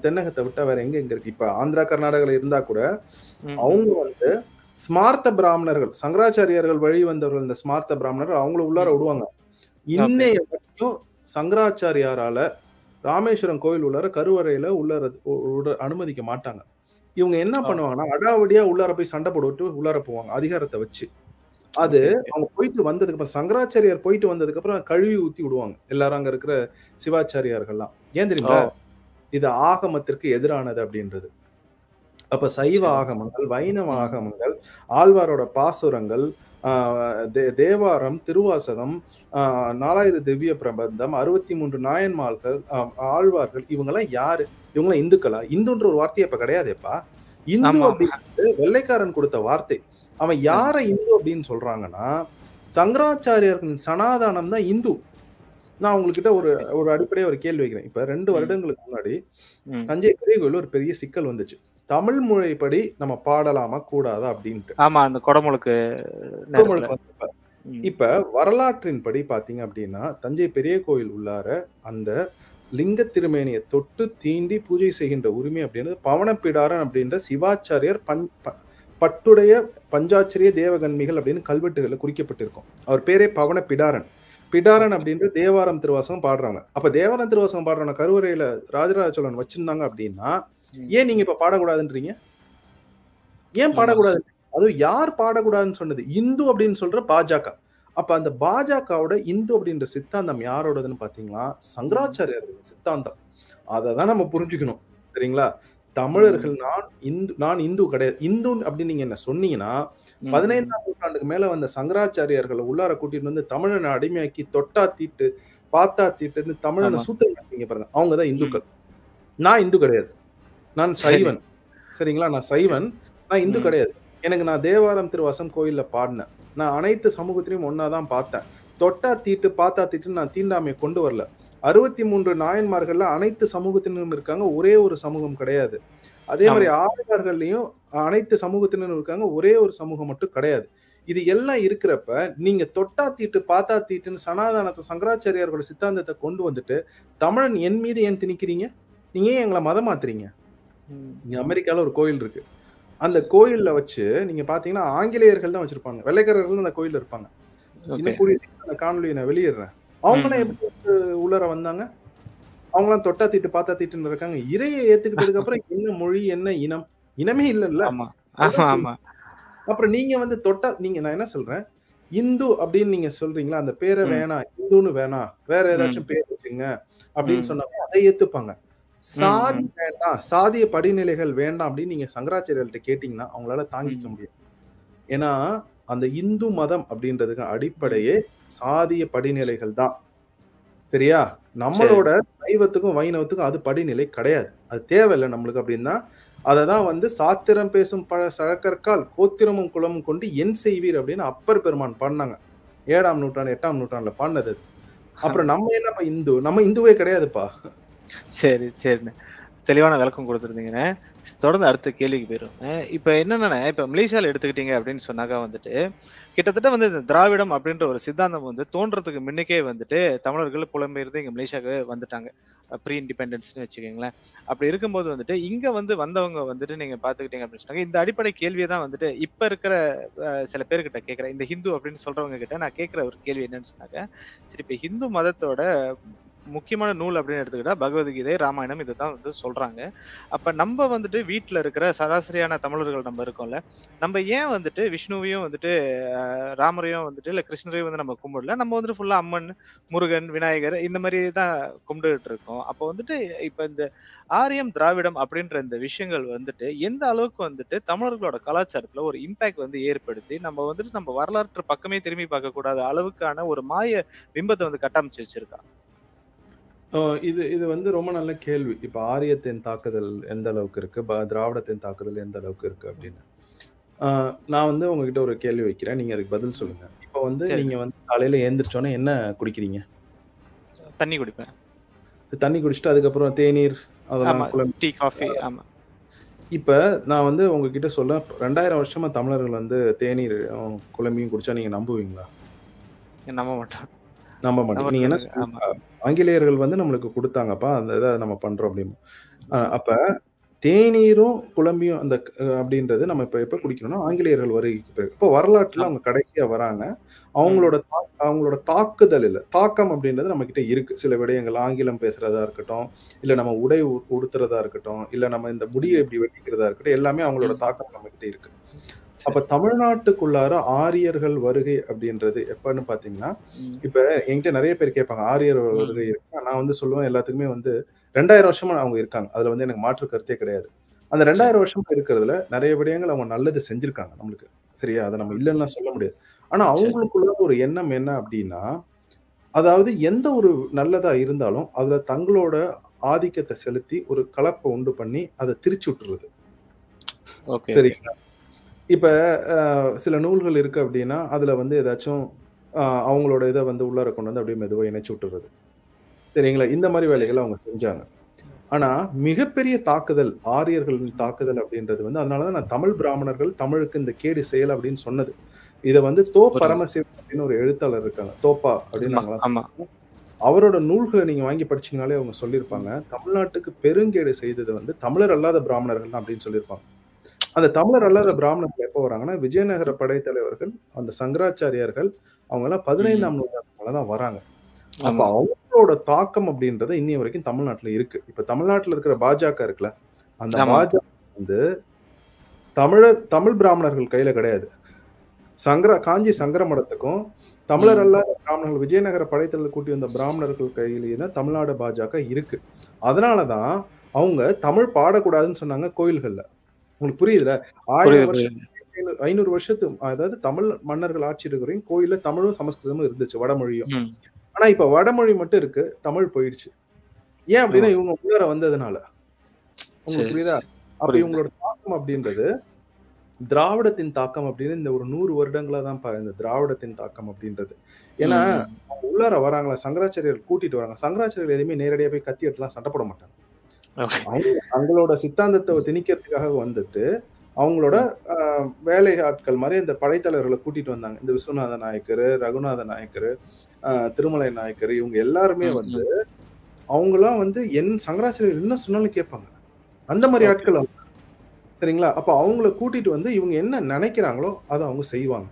தென்னகத்தை விட்டா வேற எங்கெங்க இருக்கு? இப்ப ஆந்திரா கர்நாடகால இருந்தா கூட அவங்க வந்து ஸ்மார்த்த பிராமணர்கள், சங்கராச்சாரியர்கள் வழி வந்தவர்கள், இந்த ஸ்மார்த்த பிராமணர்கள் அவங்கள உள்ளார விடுவாங்க. இன்னைய வரைக்கும் சங்கராச்சாரியாரால ராமேஸ்வரம் கோயில் உள்ளார கருவறையில உள்ளார அனுமதிக்க மாட்டாங்க. இவங்க என்ன பண்ணுவாங்கன்னா அடாவடியா உள்ளார போய் சண்டை போட்டு உள்ளார போவாங்க அதிகாரத்தை வச்சு. அது அவங்க போயிட்டு வந்ததுக்கு அப்புறம், சங்கராச்சாரியார் போயிட்டு வந்ததுக்கு அப்புறம் கழுவி ஊத்தி விடுவாங்க எல்லாரும் அங்க இருக்கிற சிவாச்சாரியார்கள்லாம். ஏன் தெரியுங்களா? இது ஆகமத்திற்கு எதிரானது அப்படின்றது. அப்ப சைவ ஆகமங்கள், வைணவ ஆகமங்கள், ஆழ்வாரோட பாசுரங்கள், தேவாரம், திருவாசகம், 4000 திவ்ய பிரபந்தம், 63 நாயன்மார்கள், ஆழ்வார்கள், இவங்கெல்லாம் யாரு? இவங்களாம் இந்துக்களா? இந்துன்ற ஒரு வார்த்தையை இப்ப கிடையாதுப்பா. இந்து அப்படின்றது வெள்ளைக்காரன் கொடுத்த வார்த்தை. அவன் யார இந்து அப்படின்னு சொல்றாங்கன்னா, சங்கராச்சாரியர்களின் சனாதானம் தான் இந்து. நான் உங்ககிட்ட ஒரு அடிப்படையா ஒரு கேள்வி வைக்கிறேன். இப்ப 2 வருடங்களுக்கு முன்னாடி தஞ்சை பெரிய கோயில் ஒரு பெரிய சிக்கல் வந்துச்சு, தமிழ் மொழிப்படி நம்ம பாடலாமா கூடாதா அப்படின்ட்டு. ஆமா, அந்த கொடமுழுக்கு. இப்ப வரலாற்றின் படி பாத்தீங்க அப்படின்னா தஞ்சை பெரிய கோயில் உள்ளார அந்த லிங்க திருமேனியை தொட்டு தீண்டி பூஜை செய்கின்ற உரிமை அப்படின்றது பவனப்பிடாரன் அப்படின்ற சிவாச்சாரியர் பட்டுடைய பஞ்சாச்சரிய தேவகன்மிகள் அப்படின்னு கல்வெட்டுகளில் குறிக்கப்பட்டிருக்கும். அவர் பேரே பவனப்பிடாரன். பிடாரன் அப்படின்ற தேவாரம் திருவாசகம் பாடுறாங்க. அப்ப தேவாரம் திருவாசகம் பாடுறவங்க கருவறையில ராஜராஜ சோழன் வச்சிருந்தாங்க அப்படின்னா ஏன் நீங்க இப்ப பாடக்கூடாதுன்றீங்க? ஏன் பாடக்கூடாது? அதுவும் யார் பாடக்கூடாதுன்னு சொன்னது? இந்து அப்படின்னு சொல்ற பாஜக. அப்ப அந்த பாஜகவோட இந்து அப்படின்ற சித்தாந்தம் யாரோடதுன்னு பாத்தீங்கன்னா சங்கராச்சாரியார் சித்தாந்தம். அததான் நம்ம புரிஞ்சுக்கணும். சரிங்களா? தமிழர்கள் நான் இந்து கிடையாது. இந்து அப்படின்னு நீங்க என்ன சொன்னீங்கன்னா 15ஆம் நூற்றாண்டுக்கு மேல வந்த சங்கராச்சாரியார்களை உள்ளார கூட்டிட்டு வந்து தமிழனை அடிமையாக்கி தொட்டா தீட்டு பாத்தா தீட்டுன்னு தமிழனை சூத்திரங்க பாருங்க. அவங்கதான் இந்துக்கள். நான் இந்து கிடையாது. நான் சைவன். சரிங்களா? நான் சைவன். நான் இந்து கிடையாது. எனக்கு நான் தேவாரம் திருவாசம் கோயில்ல பாடினேன். நான் அனைத்து சமூகத்திலையும் ஒன்னாதான் பார்த்தேன். தொட்டா தீட்டு பாத்தா தீட்டுன்னு நான் தீண்டாமையை கொண்டு வரல. 63 நாயன்மார்கள்ல அனைத்து சமூகத்தினரும் இருக்காங்க, ஒரே ஒரு சமூகம் கிடையாது. அதே மாதிரி ஆழ்வார்கள்லயும் அனைத்து சமூகத்தினரும் இருக்காங்க, ஒரே ஒரு சமூகம் மட்டும் கிடையாது. இது எல்லாம் இருக்கிறப்ப நீங்க தொட்டா தீட்டு பாத்தா தீட்டுன்னு சனாதானத்தை சங்கராச்சாரியார்களோட சித்தாந்தத்தை கொண்டு வந்துட்டு தமிழன் என் மீது ஏன் திணிக்கிறீங்க? நீங்க ஏன் எங்களை மதம் மாத்துறீங்க? இங்க அமெரிக்கால ஒரு கோயில் இருக்கு. அந்த கோயில்ல வச்சு நீங்க பாத்தீங்கன்னா ஆங்கிலேயர்கள் தான் வச்சிருப்பாங்க, வெள்ளைக்காரர்கள் தான் அந்த கோயில்ல இருப்பாங்க. இன்னும் கூடிய அந்த காணொலியை நான் வெளியிடுறேன். அவங்களாம் எப்படி உள்ளர வந்தாங்க? அவங்களாம் தொட்டா தீட்டு பாத்தா தீட்டுன்னு இருக்காங்க. இறையை ஏத்துக்கிட்டதுக்கு அப்புறம் என்ன மொழி என்ன இனம்? இனமே இல்லைல்ல. அப்புறம் நீங்க வந்து தொட்டா நீங்க நான் என்ன சொல்றேன், இந்து அப்படின்னு நீங்க சொல்றீங்களா? அந்த பேரை வேணாம், இந்துன்னு வேணாம், வேற ஏதாச்சும் பேர் வச்சுங்க அப்படின்னு சொன்னாங்க. அதை ஏத்துப்பாங்க. சாதி வேண்டாம், சாதிய படிநிலைகள் வேண்டாம் அப்படின்னு நீங்க சங்கராச்சாரியர்கள்ட்ட கேட்டீங்கன்னா அவங்களால தாங்கிக்க முடியும். ஏன்னா அந்த இந்து மதம் அப்படின்றதுக்கு அடிப்படையே சாதிய படிநிலைகள் தான். சரியா? நம்மளோட சைவத்துக்கும் வைணவத்துக்கும் அது படிநிலை கிடையாது, அது தேவையில்லை நம்மளுக்கு. அப்படின்னா அததான் வந்து சாத்திரம் பேசும் சழக்கற்கால் கோத்திரமும் குலமும் கொண்டு என் செய்வீர் அப்படின்னு அப்பர் பெருமான் பாடினாங்க. 7ஆம் நூற்றாண்டு 8ஆம் நூற்றாண்டுல பாடினது. அப்புறம் நம்ம என்னப்பா இந்து? நம்ம இந்துவே கிடையாதுப்பா. சரி சரிண்ணே, தெளிவான விளக்கம் கொடுத்துருந்தீங்கண்ணே. தொடர்ந்து அடுத்த கேள்விக்கு போயிடும். இப்ப என்னன்னா, இப்ப மலேசியால எடுத்துக்கிட்டீங்க அப்படின்னு சொன்னாக்கா வந்துட்டு கிட்டத்தட்ட வந்து இந்த திராவிடம் அப்படின்ற ஒரு சித்தாந்தம் வந்து தோன்றதுக்கு முன்னுக்கே வந்துட்டு தமிழர்கள் புலம்பெயர்ந்து இங்க மலேசியாவுக்கு வந்துட்டாங்க, ப்ரீ இண்டிபெண்டன்ஸ்னு வச்சுக்கோங்களேன். அப்படி இருக்கும்போது வந்துட்டு இங்க வந்து வந்தவங்க வந்துட்டு நீங்க பாத்துக்கிட்டீங்க அப்படின்னு சொன்னாங்க. இந்த அடிப்படை கேள்வியை தான் வந்துட்டு இப்ப இருக்கிற சில பேர்கிட்ட கேட்கிறேன். இந்த ஹிந்து அப்படின்னு சொல்றவங்க கிட்ட நான் கேட்கிற ஒரு கேள்வி என்னன்னு சொன்னாங்க, சரி இப்ப ஹிந்து மதத்தோட முக்கியமான நூல் அப்படின்னு எடுத்துக்கிட்டா பகவத்கீதை, ராமாயணம், இதுதான் வந்து சொல்றாங்க. அப்ப நம்ம வந்துட்டு வீட்டுல இருக்கிற சராசரியான தமிழர்கள் நம்ம இருக்கோம்ல, நம்ம ஏன் வந்துட்டு விஷ்ணுவையும் வந்துட்டு ராமரையும் வந்துட்டு இல்ல கிருஷ்ணரையும் வந்து நம்ம கும்பிடல? நம்ம வந்துட்டு ஃபுல்லா அம்மன், முருகன், விநாயகர் இந்த மாதிரி தான் கும்பிட்டுட்டு இருக்கோம். அப்போ வந்துட்டு இப்ப இந்த ஆரியம் திராவிடம் அப்படின்ற இந்த விஷயங்கள் வந்துட்டு எந்த அளவுக்கு வந்துட்டு தமிழர்களோட கலாச்சாரத்துல ஒரு இம்பாக்ட் வந்து ஏற்படுத்தி நம்ம வந்துட்டு நம்ம வரலாற்று பக்கமே திரும்பி பார்க்க கூடாத அளவுக்கான ஒரு மாய பிம்பத்தை வந்து கட்டமைச்சு வச்சிருக்கா? இது இது வந்து ரொம்ப நல்ல கேள்வி. இப்போ ஆரியத்தின் தாக்குதல் எந்த அளவுக்கு இருக்கு, திராவிடத்தின் தாக்குதல் எந்த அளவுக்கு இருக்கு அப்படின்னு நான் வந்து உங்ககிட்ட ஒரு கேள்வி வைக்கிறேன், நீங்க அதுக்கு பதில் சொல்லுங்க. இப்போ வந்து நீங்க வந்து காலையில எழுந்திரிச்சோன்னே என்ன குடிக்கிறீங்க? தண்ணி குடிப்பேன். தண்ணி குடிச்சிட்டு அதுக்கப்புறம் தேநீர், அதெல்லாம் டீ, காஃபி. ஆமா. இப்போ நான் வந்து உங்ககிட்ட சொல்ல 2000 வருஷமா தமிழர்கள் வந்து தேநீர் குழம்பியும் குடிச்சா நீங்க நம்புவீங்களா? நம்ப மாட்டோம். நம்ப மாட்டோம். நீங்க என்ன, ஆங்கிலேயர்கள் வந்து நம்மளுக்கு கொடுத்தாங்கப்பா, அந்த இதை நம்ம பண்றோம் அப்படின்னு. அப்ப தேநீரும் குழம்பியும் அந்த அப்படின்றது நம்ம இப்ப எப்ப குடிக்கணும்னா ஆங்கிலேயர்கள் வருகைக்கு. இப்போ வரலாற்றுல அவங்க கடைசியா வராங்க. அவங்களோட தாக்குதல் இல்லை, தாக்கம் அப்படின்றது நம்ம கிட்ட இருக்கு. சில விடயங்கள் ஆங்கிலம் பேசுறதா இருக்கட்டும், இல்ல நம்ம உடை உடுத்துறதா இருக்கட்டும், இல்ல நம்ம இந்த முடியை இப்படி வெட்டிக்கிறதா இருக்கட்டும், எல்லாமே அவங்களோட தாக்கம் நம்ம கிட்ட இருக்கு. அப்ப தமிழ்நாட்டுக்குள்ளார ஆரியர்கள் வருகை அப்படின்றது எப்பன்னு பாத்தீங்கன்னா, இப்ப என்கிட்ட நிறைய பேர் கேட்பாங்க ஆரியர் வருகை இருக்கு. நான் வந்து சொல்லுவேன் எல்லாத்துக்குமே வந்து 2000 வருஷமா அவங்க இருக்காங்க, அதுல வந்து எனக்கு மாற்று கருத்தே கிடையாது. அந்த 2000 வருஷமா இருக்கிறதுல நிறைய விடயங்கள் அவங்க நல்லது செஞ்சிருக்காங்க நம்மளுக்கு. சரியா? அதை நம்ம இல்லைன்னா சொல்ல முடியாது. ஆனா அவங்களுக்குள்ள ஒரு எண்ணம் என்ன அப்படின்னா, அதாவது எந்த ஒரு நல்லதா இருந்தாலும் அதுல தங்களோட ஆதிக்கத்தை செலுத்தி ஒரு கலப்பை உண்டு பண்ணி அதை திரிச்சு விட்டுறது. சரிங்களா? இப்ப சில நூல்கள் இருக்கு அப்படின்னா அதுல வந்து ஏதாச்சும் அவங்களோட இதை வந்து உள்ளார கொண்டு வந்து அப்படியே மெதுவாக இணைச்சு விட்டுறது. சரிங்களா? இந்த மாதிரி வேலைகளை அவங்க செஞ்சாங்க. ஆனா மிகப்பெரிய தாக்குதல் ஆரியர்களின் தாக்குதல் அப்படின்றது வந்து, அதனாலதான் நான் தமிழ் பிராமணர்கள் தமிழுக்கு இந்த கேடு செயல் அப்படின்னு சொன்னது. இதை வந்து தோ பரமசிவன் அப்படின்னு ஒரு எழுத்தாளர் இருக்காங்க, தோப்பா அப்படின்னு அவரோட நூல்களை நீங்க வாங்கி படிச்சீங்கனாலே அவங்க சொல்லியிருப்பாங்க, தமிழ்நாட்டுக்கு பெருங்கேடு செய்தது வந்து தமிழர் அல்லாத பிராமணர்கள் அப்படின்னு சொல்லியிருப்பாங்க. அந்த தமிழர் அல்லாத பிராமணர்கள் எப்போ வராங்கன்னா, விஜயநகர படைத்தலைவர்கள் அந்த சங்கராச்சாரியார்கள் அவங்க எல்லாம் 15ஆம் நூற்றாண்டுல தான் வராங்க. அப்ப அவங்களோட தாக்கம் அப்படின்றத இன்னி வரைக்கும் தமிழ்நாட்டுல இருக்கு. இப்ப தமிழ்நாட்டுல இருக்கிற பாஜக இருக்குல்ல, அந்த பாஜக வந்து தமிழ் பிராமணர்கள் கையில கிடையாது. காஞ்சி சங்கர மடத்துக்கும் தமிழர் அல்லாத பிராமணர்கள் விஜயநகர படைத்தலைவர் கூட்டி வந்த பிராமணர்கள் கையிலேயே தான் தமிழ்நாடு பாஜக இருக்கு. அதனாலதான் அவங்க தமிழ் பாடக்கூடாதுன்னு சொன்னாங்க கோயில்கள்ல. உங்களுக்கு புரியுதுல, 500 வருஷத்துக்கு அதாவது தமிழ் மன்னர்கள் ஆட்சி இருக்கிறவங்க கோயில்ல தமிழும் சமஸ்கிருதமும் இருந்துச்சு, வடமொழியும். ஆனா இப்ப வடமொழி மட்டும் இருக்கு, தமிழ் போயிடுச்சு. ஏன் அப்படின்னா இவங்க உள்ளார வந்ததுனால. உங்களுக்கு புரியுதா? அப்ப இவங்களோட தாக்கம் அப்படின்றது திராவிடத்தின் தாக்கம் அப்படின்னு இந்த ஒரு 100 வருடங்களா தான் இந்த திராவிடத்தின் தாக்கம் அப்படின்றது. ஏன்னா உள்ளார வராங்களா, சங்கராச்சாரியர்கள் கூட்டிட்டு வராங்க. சங்கராச்சாரியர்கள் எதுவுமே நேரடியா போய் கத்தி எடுத்துலாம் சண்டை போட மாட்டாங்க. அவங்களோட சித்தாந்தத்தை திணிக்கிறதுக்காக வந்துட்டு அவங்களோட வேலை ஆட்கள் மாதிரி இந்த படைத்தலைவர்களை கூட்டிட்டு வந்தாங்க. இந்த விஸ்வநாத நாயக்கர், ரகுநாத நாயக்கர், திருமலை நாயக்கர், இவங்க எல்லாருமே வந்து அவங்களாம் வந்து சங்கராச்சாரியர் என்ன சொன்னாலும் கேட்பாங்க, அந்த மாதிரி ஆட்கள். சரிங்களா? அப்ப அவங்கள கூட்டிட்டு வந்து இவங்க என்ன நினைக்கிறாங்களோ அதை அவங்க செய்வாங்க.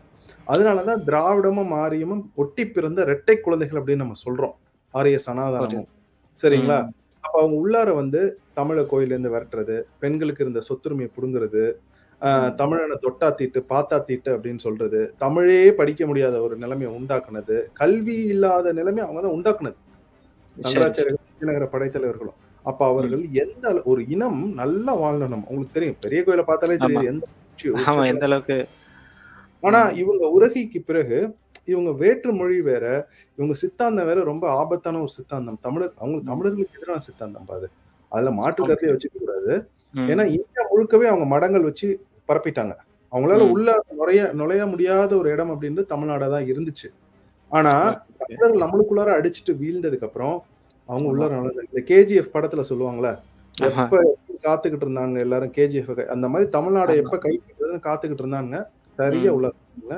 அதனாலதான் திராவிடமும் ஆரியமும் ஒட்டி பிறந்த இரட்டை குழந்தைகள் அப்படின்னு நம்ம சொல்றோம், ஆரிய சனாதனமும். சரிங்களா? அப்ப அவங்க உள்ளார வந்து தமிழ கோயில இருந்து விரட்டுறது, பெண்களுக்கு இருந்த சொத்துரிமையை புடுங்கிறது, தமிழனை தொட்டா தீட்டு பாத்தா தீட்டு அப்படின்னு சொல்றது, தமிழே படிக்க முடியாத ஒரு நிலைமையை உண்டாக்குனது, கல்வி இல்லாத நிலைமையை அவங்கதான் உண்டாக்குனது, சங்கராச்சாரியர்கள் விஜயநகர படைத்தலைவர்களும். அப்ப அவர்கள் எந்த ஒரு இனம் நல்லா வாழணும் அவங்களுக்கு தெரியும், பெரிய கோயில பார்த்தாலே தெரியும் எந்த அளவுக்கு. ஆனா இவங்க உலகிக்கு பிறகு இவங்க வேற்று மொழி வேற, இவங்க சித்தாந்தம் வேற, ரொம்ப ஆபத்தான ஒரு சித்தாந்தம் தமிழர். அவங்க தமிழர்களுக்கு எதிரான சித்தாந்தம், அது அதுல மாற்று கருத்தையே வச்சுக்க கூடாது. ஏன்னா இந்தியா முழுக்கவே அவங்க மடங்கள் வச்சு பரப்பிட்டாங்க. அவங்களால உள்ள நுழைய முடியாத ஒரு இடம் அப்படின்றது தமிழ்நாடாதான் இருந்துச்சு. ஆனா தமிழர்கள் நம்மளுக்குள்ளார அடிச்சுட்டு வீழ்ந்ததுக்கு அப்புறம் அவங்க உள்ளார நுழைஞ்சாங்க. இந்த கேஜிஎஃப் படத்துல சொல்லுவாங்களே, எப்ப காத்துக்கிட்டு இருந்தாங்க எல்லாரும் கேஜிஎஃப், அந்த மாதிரி தமிழ்நாடை எப்ப கைப்பற்றுறதுன்னு காத்துக்கிட்டு இருந்தாங்க, சரியா உள்ளாங்க.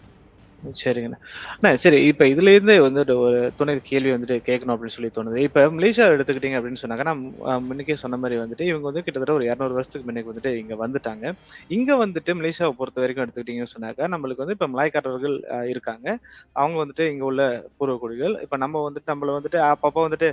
சரிங்கண்ணா. சரி, இப்ப இதுல இருந்து வந்துட்டு ஒரு துணை கேள்வி வந்துட்டு கேட்கணும் அப்படின்னு சொல்லி தோணுது. இப்ப மலேசியா எடுத்துக்கிட்டீங்க அப்படின்னு சொன்னாங்கன்னா, முன்னுக்கே சொன்ன மாதிரி வந்துட்டு இவங்க வந்து கிட்டத்தட்ட ஒரு 200 வருஷத்துக்கு முன்னுக்கு வந்துட்டு இங்க வந்துட்டாங்க. இங்க வந்துட்டு மலேசியாவை பொறுத்த வரைக்கும் எடுத்துக்கிட்டீங்கன்னு சொன்னாக்கா, நம்மளுக்கு வந்து இப்ப மலாய்க்காரர்கள் இருக்காங்க, அவங்க வந்துட்டு இங்க உள்ள பூர்வக்குடிகள். இப்ப நம்ம வந்துட்டு நம்மள வந்துட்டு அப்பப்போ வந்துட்டு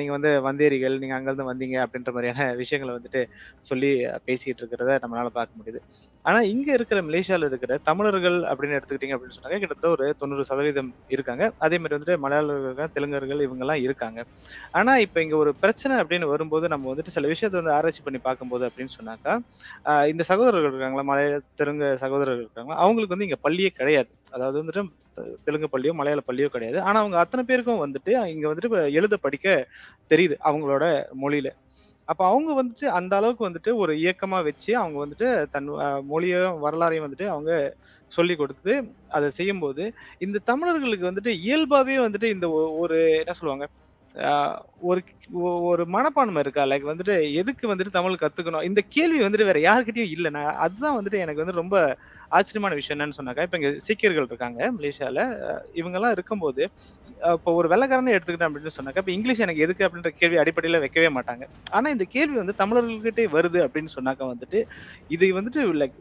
நீங்க வந்து வந்தேரிகள், நீங்க அங்கிருந்து வந்தீங்க அப்படின்ற மாதிரியான விஷயங்களை வந்துட்டு சொல்லி பேசிட்டு இருக்கிறத நம்மளால பார்க்க முடியுது. ஆனா இங்க இருக்கிற மலேசியாவில் இருக்கிற தமிழர்கள் அப்படின்னு எடுத்துக்கிட்டீங்க அப்படின்னு சொன்னாக்க கிட்டத்தட்ட ஒரு 90% இருக்காங்க. அதே மாதிரி வந்துட்டு மலையாளர்கள், தெலுங்கர்கள், இவங்க எல்லாம் இருக்காங்க. ஆனா இப்ப இங்க ஒரு பிரச்சனை அப்படின்னு வரும்போது நம்ம வந்துட்டு சில விஷயத்த வந்து ஆராய்ச்சி பண்ணி பார்க்கும்போது அப்படின்னு சொன்னாக்கா, இந்த சகோதரர்கள் இருக்காங்களா, மலையாள தெலுங்கு சகோதரர்கள் இருக்காங்களா, அவங்களுக்கு வந்து இங்க பள்ளியே கிடையாது. அதாவது வந்துட்டு தெலுங்கு பள்ளியோ மலையாள பள்ளியோ கிடையாது. ஆனா அவங்க அத்தனை பேருக்கும் வந்துட்டு இங்க வந்துட்டு எழுத படிக்க தெரியுது அவங்களோட மொழியில. அப்போ அவங்க வந்துட்டு அந்த அளவுக்கு வந்துட்டு ஒரு இயக்கமாக வச்சு அவங்க வந்துட்டு தன் மொழியையும் வரலாறையும் வந்துட்டு அவங்க சொல்லி கொடுத்து அதை செய்யும்போது இந்த தமிழர்களுக்கு வந்துட்டு இயல்பாகவே வந்துட்டு இந்த ஒரு என்ன சொல்லுவாங்க, ஒரு ஒரு மனப்பான்மை இருக்கா, லைக் வந்துட்டு எதுக்கு வந்துட்டு தமிழ் கற்றுக்கணும், இந்த கேள்வி வந்துட்டு வேற யாருக்கிட்டையும் இல்லைண்ணா. அதுதான் வந்துட்டு எனக்கு வந்து ரொம்ப ஆச்சரியமான விஷயம் என்னன்னு சொன்னாக்கா, இப்போ இங்கே சீக்கியர்கள் இருக்காங்க மலேசியாவில், இவங்கெல்லாம் இருக்கும்போது இப்போ ஒரு வெள்ளைக்காரனே எடுத்துக்கிட்டேன் அப்படின்னு சொன்னாக்க, இப்போ இங்கிலீஷ் எனக்கு எதுக்கு அப்படின்ற கேள்வி அடிப்படையில் வைக்கவே மாட்டாங்க. ஆனால் இந்த கேள்வி வந்து தமிழர்கள்கிட்டே வருது அப்படின்னு சொன்னாக்கா வந்துட்டு இது வந்துட்டு லைக்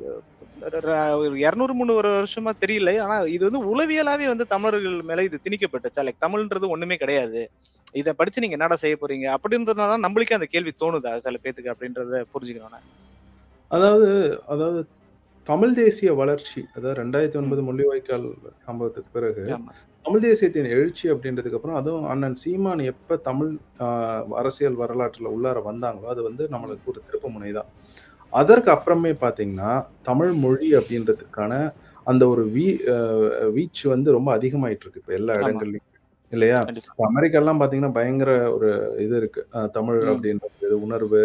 200-300 வருஷமா தெரியல. ஆனால் இது வந்து உளவியலாகவே வந்து தமிழர்கள் மேலே இது திணிக்கப்பட்டுச்சா, லைக் தமிழ்ன்றது ஒன்றுமே கிடையாது, இதை படித்து நீங்கள் என்னடா செய்ய போறீங்க அப்படின்றதுனால தான் நம்மளுக்கே அந்த கேள்வி தோணுதா சில பேத்துக்கு அப்படின்றத புரிஞ்சுக்கணும்னா. அதாவது தமிழ் தேசிய வளர்ச்சி, அதாவது 2009 முள்ளிவாய்க்கால் சம்பவத்துக்கு பிறகு தமிழ் தேசியத்தின் எழுச்சி அப்படின்றதுக்கு அப்புறம், அதுவும் அண்ணன் சீமான் எப்ப தமிழ் அரசியல் வரலாற்றில் உள்ளார வந்தாங்களோ அது வந்து நம்மளுக்கு ஒரு திருப்பு முனை தான். அதற்கு அப்புறமே பார்த்தீங்கன்னா தமிழ் மொழி அப்படின்றதுக்கான அந்த ஒரு வீச்சு வந்து ரொம்ப அதிகமாயிட்டு இருக்கு இப்போ எல்லா இடங்கள்லையும், இல்லையா? அமெரிக்காலாம் பாத்தீங்கன்னா பயங்கர ஒரு இது இருக்கு, தமிழ் அப்படின்றது உணர்வு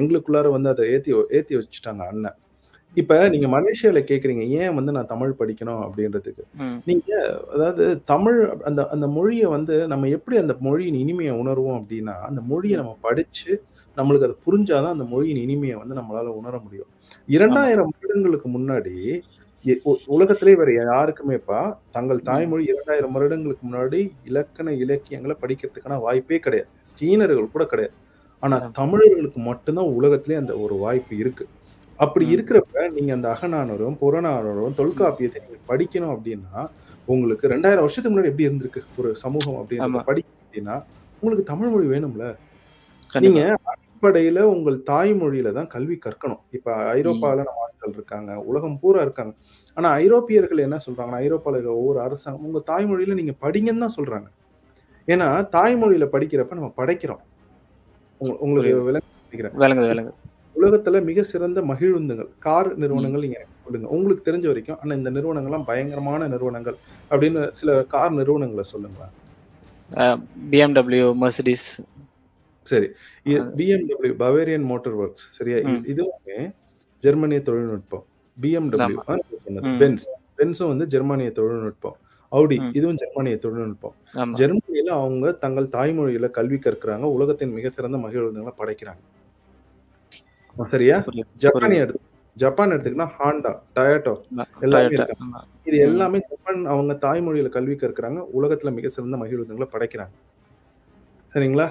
எங்களுக்குள்ளார வந்து அதை ஏத்தி வச்சுட்டாங்க அண்ணன். இப்ப நீங்க மலேசியால கேக்குறீங்க ஏன் வந்து நான் தமிழ் படிக்கணும் அப்படின்றதுக்கு. நீங்க அதாவது தமிழ் அந்த அந்த மொழியை வந்து நம்ம எப்படி அந்த மொழியின் இனிமையை உணர்வோம் அப்படின்னா அந்த மொழியை நம்ம படிச்சு நம்மளுக்கு அது புரிஞ்சாதான் அந்த மொழியின் இனிமையை வந்து நம்மளால உணர முடியும். 2000 வருடங்களுக்கு முன்னாடி உலகத்திலே வேற யாருக்குமேப்பா தங்கள் தாய்மொழி 2000 வருடங்களுக்கு முன்னாடி இலக்கண இலக்கியங்களை படிக்கிறதுக்கான வாய்ப்பே கிடையாது. சீனர்கள் கூட கிடையாது. ஆனா தமிழர்களுக்கு மட்டும்தான் உலகத்திலே அந்த ஒரு வாய்ப்பு இருக்கு. அப்படி இருக்கிறப்ப நீங்க அந்த அகநானூரும் புறநானூரும் தொல்காப்பியத்தை நீங்க படிக்கணும் அப்படின்னா உங்களுக்கு 2000 வருஷத்துக்கு முன்னாடி எப்படி இருந்திருக்கு ஒரு சமூகம் அப்படின்னு படிக்கணும் அப்படின்னா உங்களுக்கு தமிழ் மொழி வேணும்ல. நீங்க அடிப்படையில உங்கள் தாய்மொழியில தான் கல்வி கற்கணும். இப்ப ஐரோப்பால நாடுகள் இருக்காங்க, உலகம் பூரா இருக்காங்க. ஆனா ஐரோப்பியர்கள் என்ன சொல்றாங்கன்னா ஐரோப்பால இருக்கிற ஒவ்வொரு அரசாங்கம் உங்க தாய்மொழியில நீங்க படிங்கன்னு தான் சொல்றாங்க. ஏன்னா தாய்மொழியில படிக்கிறப்ப நம்ம படைக்கிறோம். உங்களுக்கு விளங்குது. உலகத்துல மிக சிறந்த மகிழுந்துகள் கார் நிறுவனங்கள் நீங்க சொல்லுங்க உங்களுக்கு தெரிஞ்ச வரைக்கும். ஆனா இந்த நிறுவனங்கள்லாம் பயங்கரமான நிறுவனங்கள் அப்படின்னு சில கார் நிறுவனங்களை சொல்லுங்களேன். BMW, Mercedes, சரி BMW பவேரியன் மோட்டார் ஒர்க்ஸ், சரியா? இதுவுமே ஜெர்மனிய தொழில்நுட்பம். BMW பென்ஸும் வந்து ஜெர்மனிய தொழில்நுட்பம். அவுடி இதுவும் ஜெர்மனிய தொழில்நுட்பம். ஜெர்மனியில அவங்க தங்கள் தாய்மொழியில கல்வி கற்கிறாங்க, உலகத்தின் மிக சிறந்த மகிழ்வுகளை படைக்கிறாங்க, சரியா? ஜப்பான் எடுத்துக்கிட்டா ஹாண்டா, டயோட்டா எல்லாமே இருக்காங்க. இது எல்லாமே ஜப்பான் அவங்க தாய்மொழியில கல்வி கற்கிறாங்க, உலகத்துல மிக சிறந்த மகிழ்வுகளை படைக்கிறாங்க, சரிங்களா?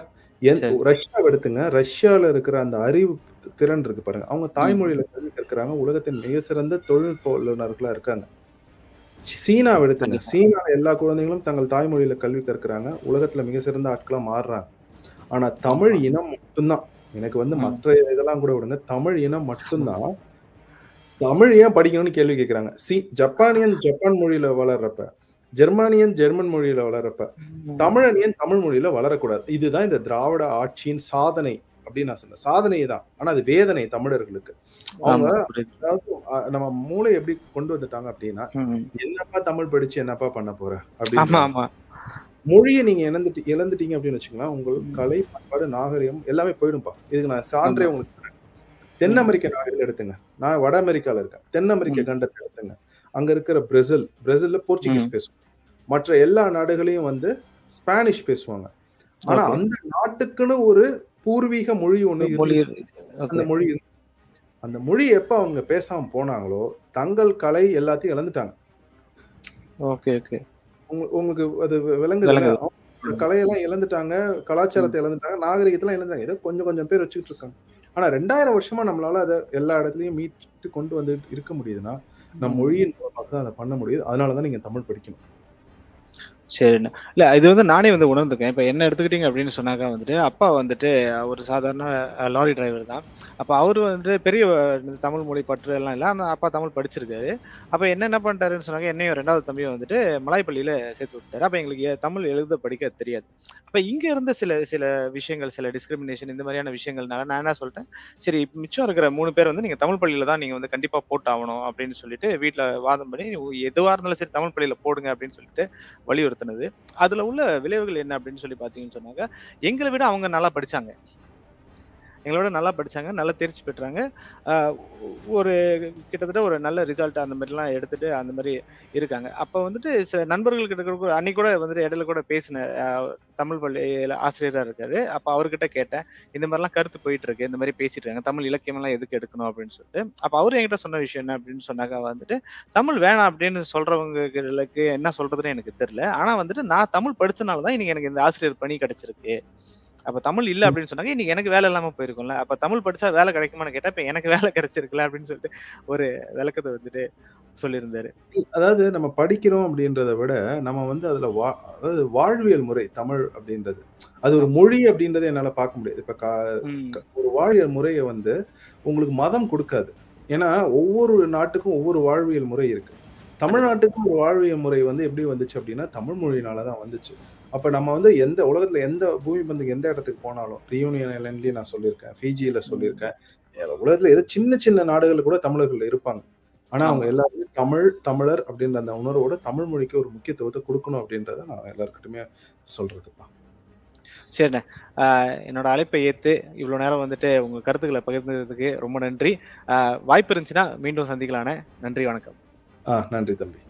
ரஷ்யாவை எடுத்துங்க. ரஷ்யால இருக்கிற அந்த அறிவு திறன் இருக்கு பாருங்க, அவங்க தாய்மொழியில கல்வி கற்கிறாங்க, உலகத்தின் மிக சிறந்த தொழில்நுட்ப வல்லுநர்களா இருக்காங்க. சீனாவை எடுத்துங்க. சீனால எல்லா குழந்தைகளும் தங்கள் தாய்மொழியில கல்வி கற்கிறாங்க, உலகத்துல மிக சிறந்த ஆட்களா மாறுறாங்க. ஆனா தமிழ் இனம் மட்டும்தான் எனக்கு வந்து மற்ற இதெல்லாம் கூட விடுங்க, தமிழ் இனம் மட்டும்தான் தமிழ் ஏன் படிக்கணும்னு கேள்வி கேட்கிறாங்க. ஜப்பானியன் ஜப்பான் மொழியில வளர்றப்ப, ஜெர்மானியன் ஜெர்மன் மொழியில வளர்றப்ப, தமிழனியன் தமிழ் மொழியில வளரக்கூடாது. இதுதான் இந்த திராவிட ஆட்சியின் சாதனை அப்படின்னு நான் சொன்னேன். சாதனை தான், ஆனா அது வேதனை தமிழர்களுக்கு. அவங்க நம்ம மூளை எப்படி கொண்டு வந்துட்டாங்க அப்படின்னா என்னப்பா தமிழ் படிச்சு என்னப்பா பண்ண போற அப்படின்னு. மொழியை நீங்க இழந்துட்டீங்க அப்படின்னு வச்சுக்கலாம், உங்களுக்கு கலை பண்பாடு நாகரிகம் எல்லாமே போயிடும்பா. இதுக்கு நான் சான்றே உங்களுக்கு தென் அமெரிக்க நாடுகள் எடுத்துங்க. நான் வட அமெரிக்கால இருக்கேன், தென் அமெரிக்க கண்டத்தை எடுத்துங்க. அங்க இருக்கிற பிரேசில்ல போர்ச்சுகீஸ் பேசுவாங்க, மற்ற எல்லா நாடுகளையும் வந்து ஸ்பானிஷ் பேசுவாங்க. ஆனா அந்த நாட்டுக்குன்னு ஒரு பூர்வீக மொழி ஒண்ணு, அந்த மொழி அந்த மொழி எப்ப அவங்க பேசாம போனாங்களோ தங்கள் கலை எல்லாத்தையும் இழந்துட்டாங்க. உங்களுக்கு அது விளங்குது. கலையெல்லாம் இழந்துட்டாங்க, கலாச்சாரத்தை இழந்துட்டாங்க, நாகரிகத்தெல்லாம் இழந்துட்டாங்க. ஏதோ கொஞ்சம் கொஞ்சம் பேர் வச்சுக்கிட்டு இருக்காங்க. ஆனா 2000 வருஷமா நம்மளால அதை எல்லா இடத்துலயும் மீட்டு கொண்டு வந்து இருக்க முடியுதுன்னா நம்ம மொழியின் மூலமாக தான் அதை பண்ண முடியுது. அதனாலதான் நீங்க தமிழ் படிக்கணும். சரிண்ணா. இல்லை, இது வந்து நானே வந்து உணர்ந்துக்கேன். இப்போ என்ன எடுத்துக்கிட்டீங்க அப்படின்னு சொன்னாக்கா வந்துட்டு அப்பா வந்துட்டு ஒரு சாதாரண லாரி டிரைவர் தான். அப்போ அவர் வந்துட்டு பெரிய தமிழ் மொழி பற்று எல்லாம் இல்லை, ஆனால் அப்பா தமிழ் படிச்சிருக்காரு. அப்போ என்ன பண்ணிட்டாருன்னு சொன்னாங்க, என்னையும் 2வது தம்பியும் வந்துட்டு மலாய்ப்பள்ளியில் சேர்த்து விட்டாரு. அப்போ எங்களுக்கு தமிழ் எழுத படிக்க தெரியாது. அப்போ இங்கே இருந்த சில விஷயங்கள், சில டிஸ்கிரிமினேஷன், இந்த மாதிரியான விஷயங்கள்னால நான் என்ன சொல்லிட்டேன், சரி மிச்சம் இருக்கிற 3 பேர் வந்து நீங்கள் தமிழ் பள்ளியில் தான் நீங்கள் வந்து கண்டிப்பாக போட்டாகணும் அப்படின்னு சொல்லிட்டு வீட்டில் வாதம் பண்ணி எதுவாக இருந்தாலும் சரி தமிழ் பள்ளியில் போடுங்க அப்படின்னு சொல்லிட்டு வலியுறுத்த. அதுல உள்ள விளைவுகள் என்ன அப்படின்னு சொல்லி பாத்தீங்கன்னு சொன்னாங்க, எங்களை விட அவங்க நல்லா படிச்சாங்க, நல்லா தேர்ச்சி பெற்றாங்க, ஒரு கிட்டத்தட்ட ஒரு நல்ல ரிசல்ட் அந்த மாதிரிலாம் எடுத்துட்டு அந்த மாதிரி இருக்காங்க. அப்போ வந்துட்டு சில நண்பர்கள் கிட்ட அன்னைக்கு கூட வந்துட்டு இடையில கூட பேசின தமிழ் பள்ளியில ஆசிரியராக இருக்காரு. அப்போ அவர்கிட்ட கேட்டேன், இந்த மாதிரிலாம் கருத்து போயிட்டு இருக்கு, இந்த மாதிரி பேசிட்டு இருக்காங்க, தமிழ் இலக்கியமெல்லாம் எதுக்கு எடுக்கணும் அப்படின்னு சொல்லிட்டு. அப்போ அவரு என்கிட்ட சொன்ன விஷயம் என்ன அப்படின்னு சொன்னாக்கா வந்துட்டு, தமிழ் வேணாம் அப்படின்னு சொல்றவங்களுக்கு என்ன சொல்றதுன்னு எனக்கு தெரியல, ஆனா வந்துட்டு நான் தமிழ் படிச்சனால தான் இன்னைக்கு எனக்கு இந்த ஆசிரியர் பணி கிடைச்சிருக்கு. அப்ப தமிழ் இல்ல அப்படின்னு சொன்னாங்க இன்னைக்கு எனக்கு வேலை இல்லாம போயிருக்கும்ல, அப்ப தமிழ் படிச்சா வேலை கிடைக்குமான்னு கேட்டா இப்ப எனக்கு வேலை கிடைச்சிருக்குல அப்படின்னு சொல்லிட்டு ஒரு விளக்கத்தை வந்துட்டு சொல்லியிருந்தாரு. அதாவது நம்ம படிக்கிறோம் அப்படின்றத விட நம்ம வந்து அதுல அதாவது வாழ்வியல் முறை தமிழ் அப்படின்றது அது ஒரு மொழி அப்படின்றத என்னால பார்க்க முடியாது. இப்ப ஒரு வாழ்வியல் முறையை வந்து உங்களுக்கு மதம் கொடுக்காது, ஏன்னா ஒவ்வொரு நாட்டுக்கும் ஒவ்வொரு வாழ்வியல் முறை இருக்கு. தமிழ்நாட்டுக்கும் ஒரு வாழ்வியல் முறை வந்து எப்படி வந்துச்சு அப்படின்னா தமிழ் மொழியினாலதான் வந்துச்சு. அப்ப நம்ம வந்து எந்த உலகத்துல எந்த பூமி பந்துக்கு எந்த இடத்துக்கு போனாலும், ரியூனியன் ஐலாண்ட்லயும் நான் சொல்லியிருக்கேன், ஃபிஜியில சொல்லியிருக்கேன், உலகத்துல ஏதோ சின்ன சின்ன நாடுகள் கூட தமிழர்கள் இருப்பாங்க. ஆனா அவங்க எல்லாருமே தமிழர் அப்படின்ற அந்த உணர்வோட தமிழ் மொழிக்கு ஒரு முக்கியத்துவத்தை கொடுக்கணும் அப்படின்றத நான் எல்லாருக்கிட்டுமே சொல்றதுப்பா. சரிண்ணே, என்னோட அழைப்பை ஏற்று இவ்வளோ நேரம் வந்துட்டு உங்கள் கருத்துக்களை பகிர்ந்ததுக்கு ரொம்ப நன்றி. வாய்ப்பு இருந்துச்சுன்னா மீண்டும் சந்திக்கலானே. நன்றி, வணக்கம். நன்றி தம்பி.